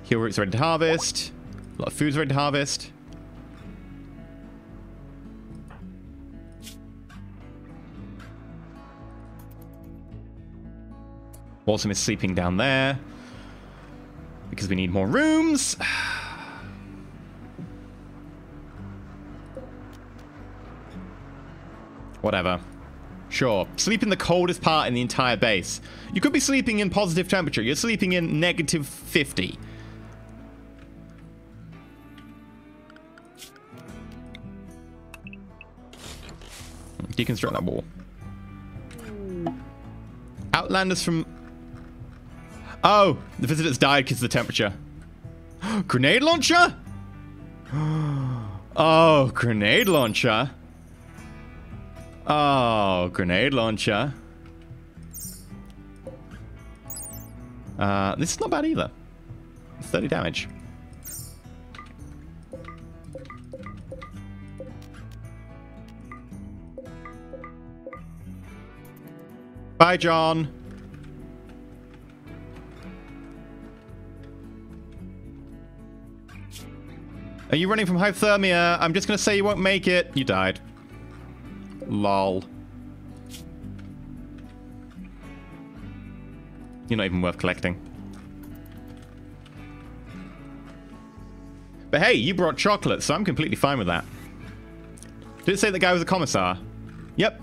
Heel roots ready to harvest. A lot of food's ready to harvest. Walsum is sleeping down there because we need more rooms. Whatever. Sure. Sleep in the coldest part in the entire base. You could be sleeping in positive temperature. You're sleeping in negative 50. Deconstruct that wall. Outlanders from... Oh, the visitors died because of the temperature. Grenade launcher? Oh, grenade launcher. Oh, grenade launcher. This is not bad either. It's 30 damage. Bye, John. Are you running from hypothermia? I'm just going to say you won't make it. You died. Lol. You're not even worth collecting. But hey, you brought chocolate, so I'm completely fine with that. Did it say the guy was a commissar? Yep.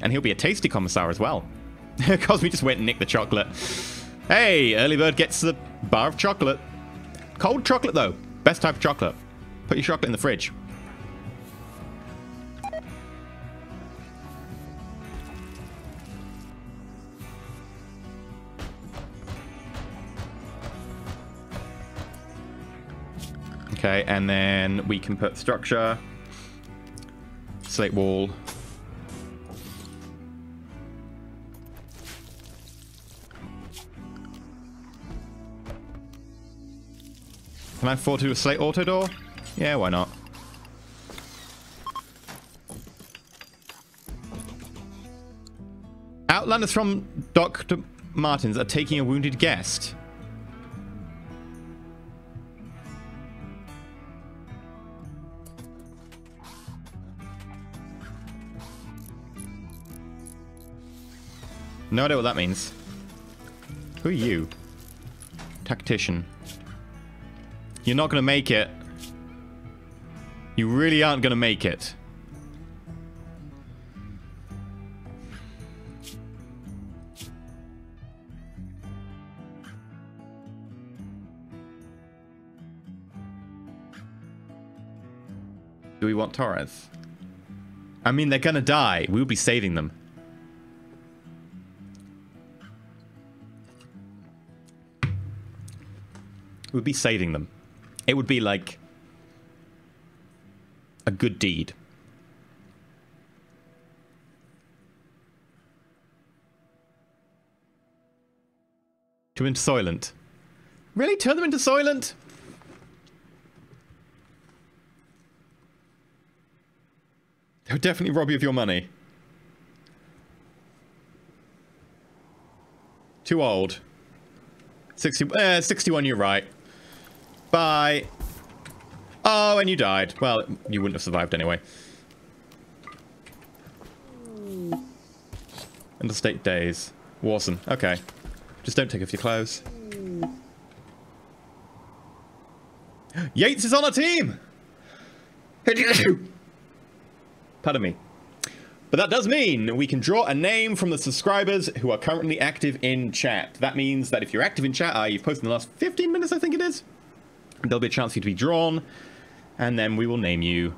And he'll be a tasty commissar as well. Cosme just went and nicked the chocolate. Hey, early bird gets the bar of chocolate. Cold chocolate, though. Best type of chocolate. Put your chocolate in the fridge. Okay, and then we can put structure, slate wall. Can I afford to do a slate auto door? Yeah, why not? Outlanders from Dr. Martins are taking a wounded guest. No idea what that means. Who are you? Tactician. You're not going to make it. You really aren't going to make it. Do we want Torres? I mean, they're going to die. We'll be saving them. We'll be saving them. It would be like a good deed. Turn into Soylent. Really? Turn them into Soylent? They'll definitely rob you of your money. Too old. 61, you're right. Bye. Oh, and you died. Well, you wouldn't have survived anyway. Interstate days. Warson. Okay. Just don't take off your clothes. Yates is on our team! Pardon me. But that does mean we can draw a name from the subscribers who are currently active in chat. That means that if you're active in chat, you've posted in the last 15 minutes, I think it is. There'll be a chance for you to be drawn, and then we will name you.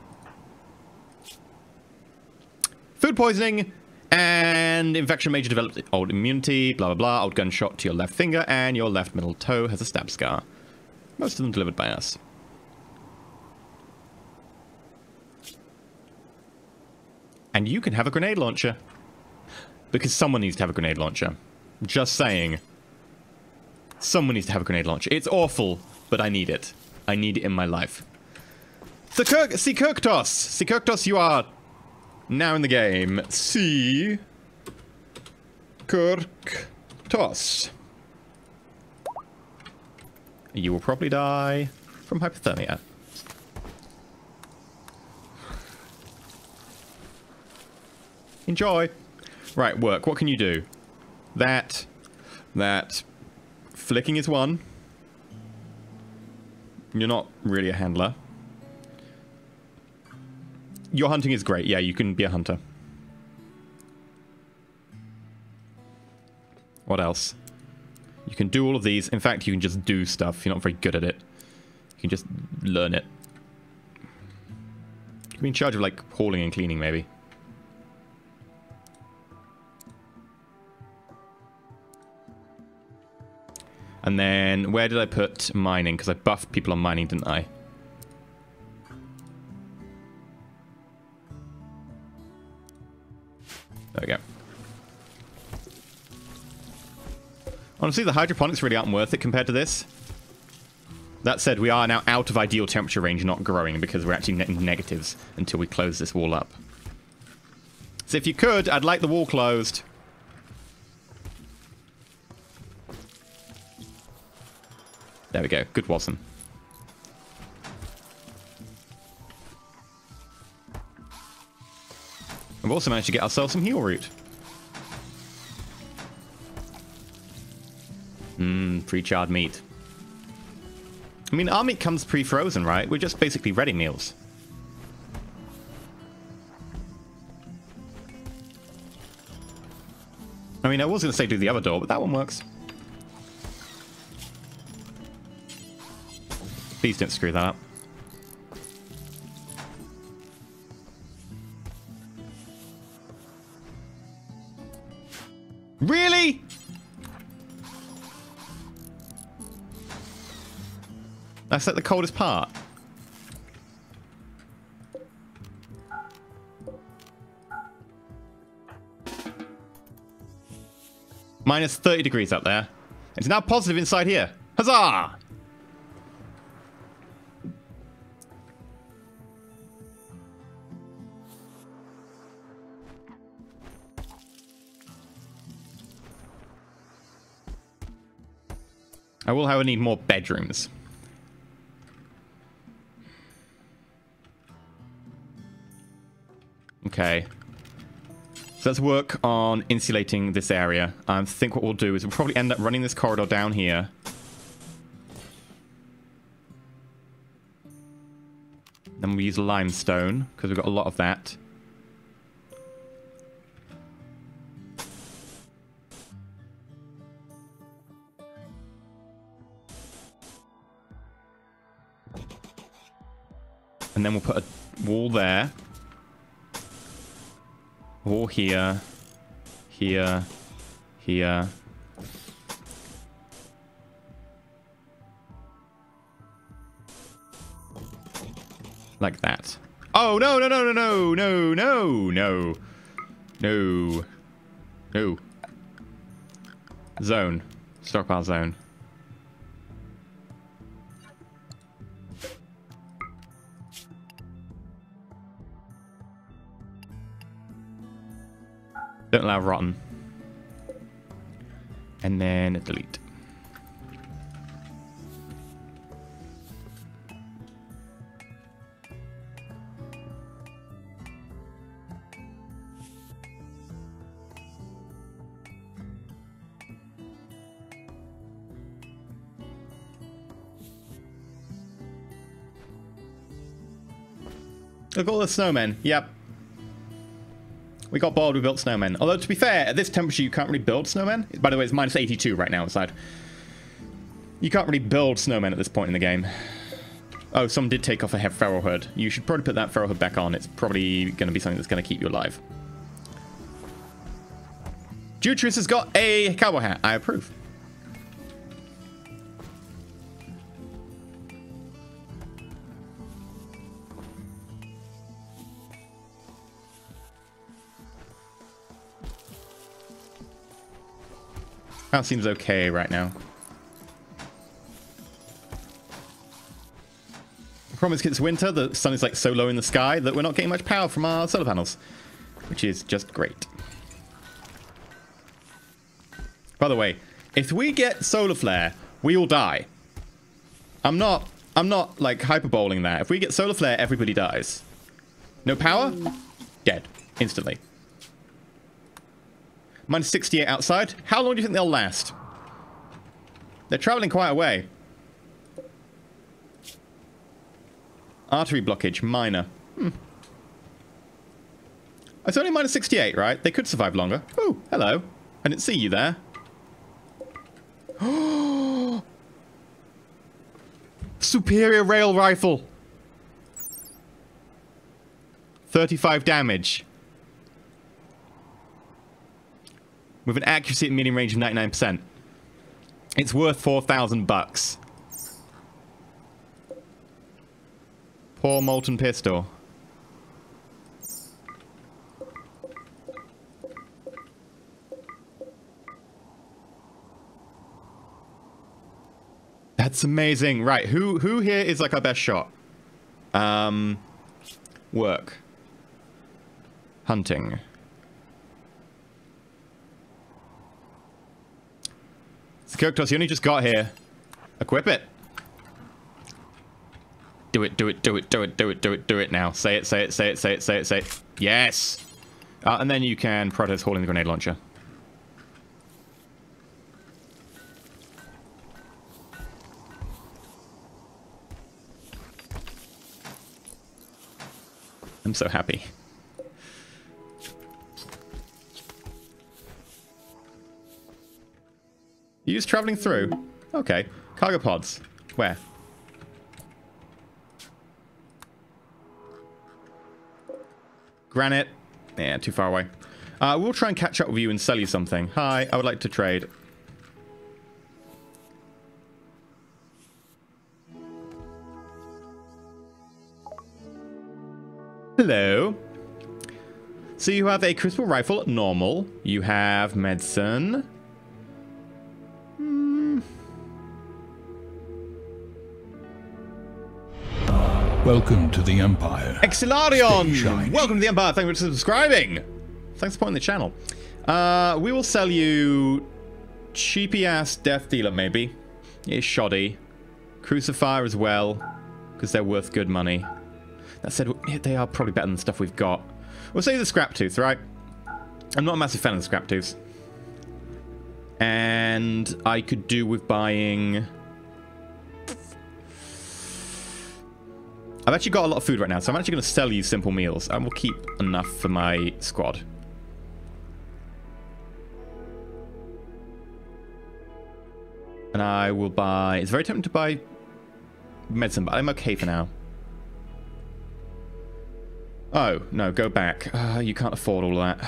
Food poisoning and infection major developed old immunity, blah, blah, blah, old gunshot to your left finger, and your left middle toe has a stab scar. Most of them delivered by us. And you can have a grenade launcher. Because someone needs to have a grenade launcher. Just saying. Someone needs to have a grenade launcher. It's awful, but I need it. I need it in my life. Sikirktos! Sikirktos, you are now in the game. See. Kirk Toss. You will probably die from hypothermia. Enjoy. Right, work. What can you do? That. Flicking is one. You're not really a handler. Your hunting is great. Yeah, you can be a hunter. What else? You can do all of these. In fact, you can just do stuff. You're not very good at it. You can just learn it. You can be in charge of, like, hauling and cleaning, maybe. And then, where did I put mining? Because I buffed people on mining, didn't I? There we go. Honestly, the hydroponics really aren't worth it compared to this. That said, we are now out of ideal temperature range, not growing, because we're actually netting negatives until we close this wall up. So if you could, I'd like the wall closed. There we go. Good Watson. We've also managed to get ourselves some heal root. Pre-charred meat. I mean, our meat comes pre-frozen, right? We're just basically ready meals. I mean, I was going to say do the other door, but that one works. Please don't screw that up. Really? That's like the coldest part. Minus 30 degrees up there. It's now positive inside here. Huzzah! I will, however, need more bedrooms. Okay. So let's work on insulating this area. I think what we'll do is we'll probably end up running this corridor down here. Then we use limestone, because we've got a lot of that. And then we'll put a wall there. Wall here. Here. Here. Like that. Oh, no, no, no, no, no, no, no, no. No. No. Zone. Stockpile zone. Don't allow rotten. And then delete. Look at all the snowmen. Yep. We got bored, we built snowmen. Although, to be fair, at this temperature, you can't really build snowmen. By the way, it's minus 82 right now outside. You can't really build snowmen at this point in the game. Oh, some did take off a feral hood. You should probably put that feral hood back on. It's probably going to be something that's going to keep you alive. Jutris has got a cowboy hat. I approve. That seems okay right now. The problem is it's winter, the sun is like so low in the sky that we're not getting much power from our solar panels, which is just great. By the way, if we get solar flare, we all die. I'm not like hyperboling that. If we get solar flare, everybody dies. No power? Dead. Instantly. Minus 68 outside. How long do you think they'll last? They're traveling quite a way. Artery blockage. Minor. It's only minus 68, right? They could survive longer. Oh, hello. I didn't see you there. Superior rail rifle. 35 damage. With an accuracy at medium range of 99%. It's worth 4,000 bucks. Poor molten pistol. That's amazing. Right, who here is like our best shot? Work. Hunting. Kirktos, you only just got here. Equip it. Do it, do it, do it, do it, do it, do it, do it now. Say it, say it, say it, say it, say it, say it. Yes! And then you can protest hauling the grenade launcher. I'm so happy. You just traveling through? Okay. Cargo pods. Where? Granite. Yeah, too far away. We'll try and catch up with you and sell you something. Hi, I would like to trade. Hello. So you have a crucible rifle, normal. You have medicine. Welcome to the Empire. Exilarion! Welcome to the Empire. Thank you for subscribing. Thanks for supporting the channel. We will sell you cheapy ass death dealer, maybe. It's shoddy. Crucifier as well, because they're worth good money. That said, they are probably better than the stuff we've got. We'll sell you the scrap tooth, right? I'm not a massive fan of the scrap tooths. And I could do with buying. I've actually got a lot of food right now, so I'm actually going to sell you simple meals. I will keep enough for my squad. And I will buy... It's very tempting to buy medicine, but I'm okay for now. Oh, no, go back. You can't afford all that.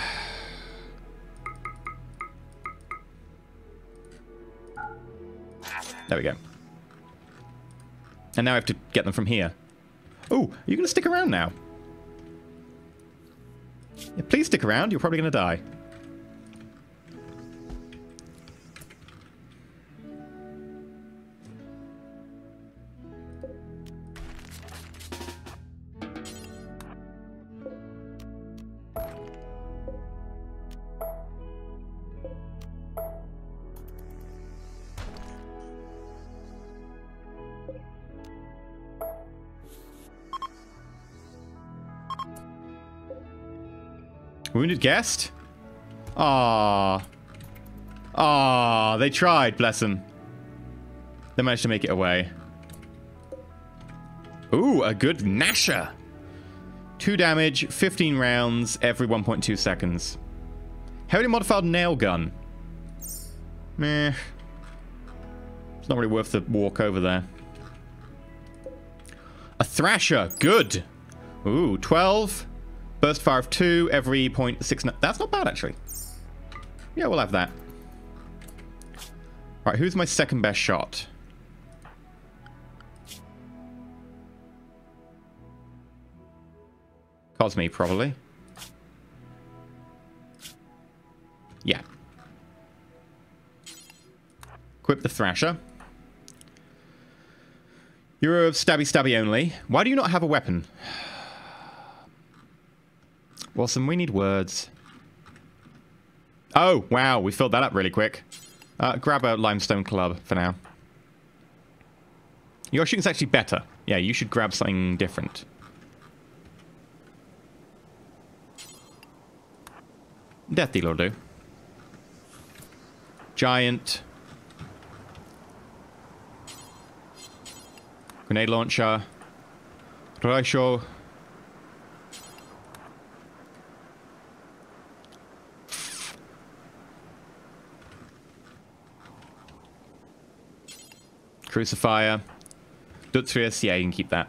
There we go. And now I have to get them from here. Oh, are you going to stick around now? Yeah, please stick around. You're probably going to die. Wounded guest? Ah, ah, they tried, bless them. They managed to make it away. Ooh, a good Nasher. 2 damage, 15 rounds every 1.2 seconds. Heavily modified nail gun. Meh. It's not really worth the walk over there. A Thrasher, good. Ooh, 12. Burst fire of 2 every 0.69. That's not bad, actually. Yeah, we'll have that. Right, who's my second best shot? Cosme, probably. Yeah. Equip the Thrasher. You're a stabby only. Why do you not have a weapon? Wilson, we need words. Oh, wow, we filled that up really quick. Grab a limestone club for now. Your shooting's actually better. Yeah, you should grab something different. Death dealer will do. Giant. Grenade launcher. Ratio. Crucifier. Dutrius, yeah, you can keep that.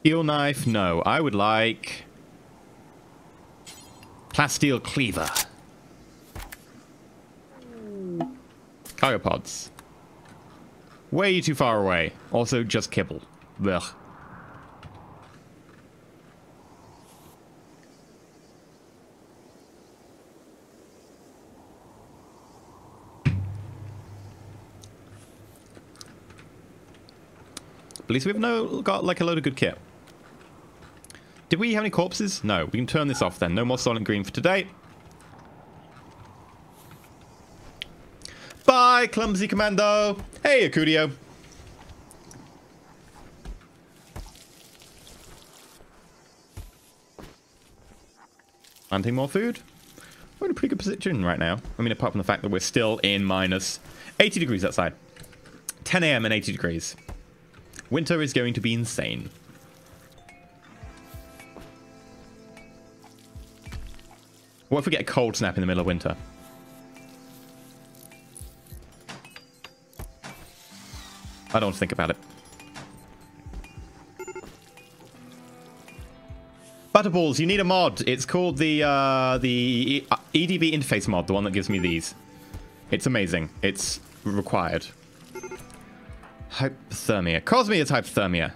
Steel knife, no. I would like plasteel cleaver. Cargo pods. Way too far away. Also, just kibble. Ugh. At least we've got like a load of good kit. Did we have any corpses? No. We can turn this off then. No more solid green for today. Bye, clumsy commando. Hey, Acudio. Planting more food. We're in a pretty good position right now. I mean, apart from the fact that we're still in minus 80 degrees outside. 10 a.m. and 80 degrees. Winter is going to be insane. What if we get a cold snap in the middle of winter? I don't think about it. Butterballs, you need a mod. It's called the EDB interface mod, the one that gives me these. It's amazing. It's required. Hypothermia. Cosmia is hypothermia.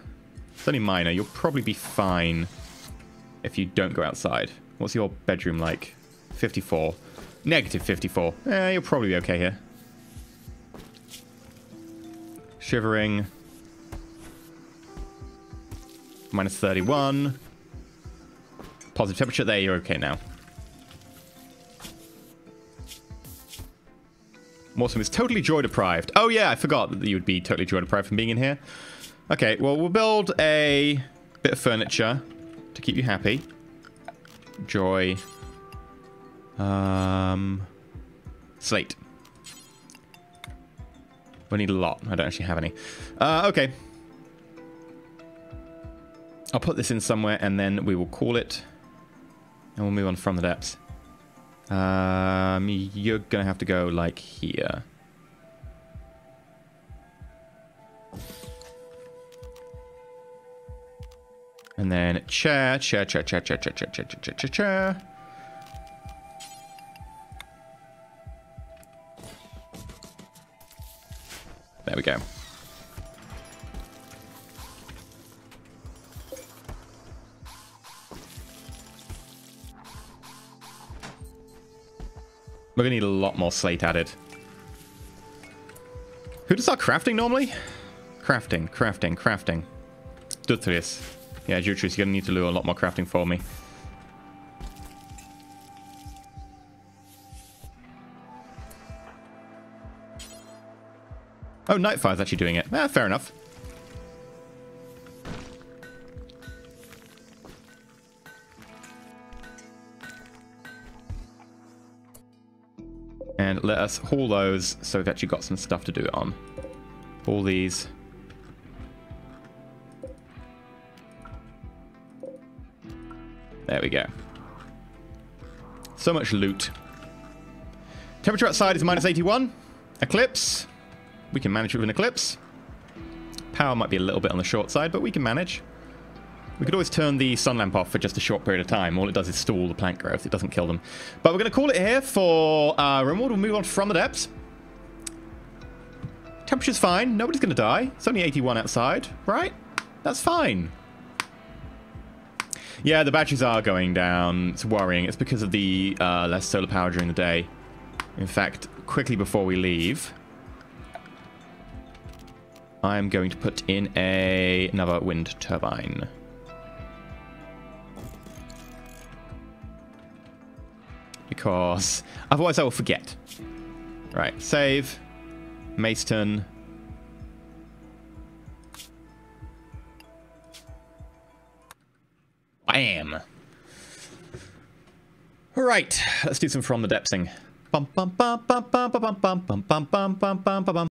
It's only minor. You'll probably be fine if you don't go outside. What's your bedroom like? 54. Negative 54. You'll probably be okay here. Shivering. Minus 31. Positive temperature. There, you're okay now. Morsom is totally joy-deprived. Oh, yeah, I forgot that you would be totally joy-deprived from being in here. Okay, well, we'll build a bit of furniture to keep you happy. Joy. Slate. We need a lot. I don't actually have any. Okay. I'll put this in somewhere, and then we will call it. And we'll move on from the depths. You're gonna have to go like here. And then chair. There we go. We're going to need a lot more slate added. Who does our crafting normally? Crafting. Dutrius. Yeah, Dutrius, you're going to need to do a lot more crafting for me. Oh, Nightfire's actually doing it. Ah, fair enough. And let us haul those so we've actually got some stuff to do it on. All these. There we go. So much loot. Temperature outside is minus 81. Eclipse. We can manage with an eclipse. Power might be a little bit on the short side, but we can manage. We could always turn the sun lamp off for just a short period of time. All it does is stall the plant growth. It doesn't kill them. But we're going to call it here for RimWorld. We'll move on from the depths. Temperature's fine. Nobody's going to die. It's only 81 outside, right? That's fine. Yeah, the batteries are going down. It's worrying. It's because of the less solar power during the day. In fact, quickly before we leave... I'm going to put in another wind turbine. Because otherwise I will forget. Right, save. Maeston. Bam! Right, let's do some From the Depths thing.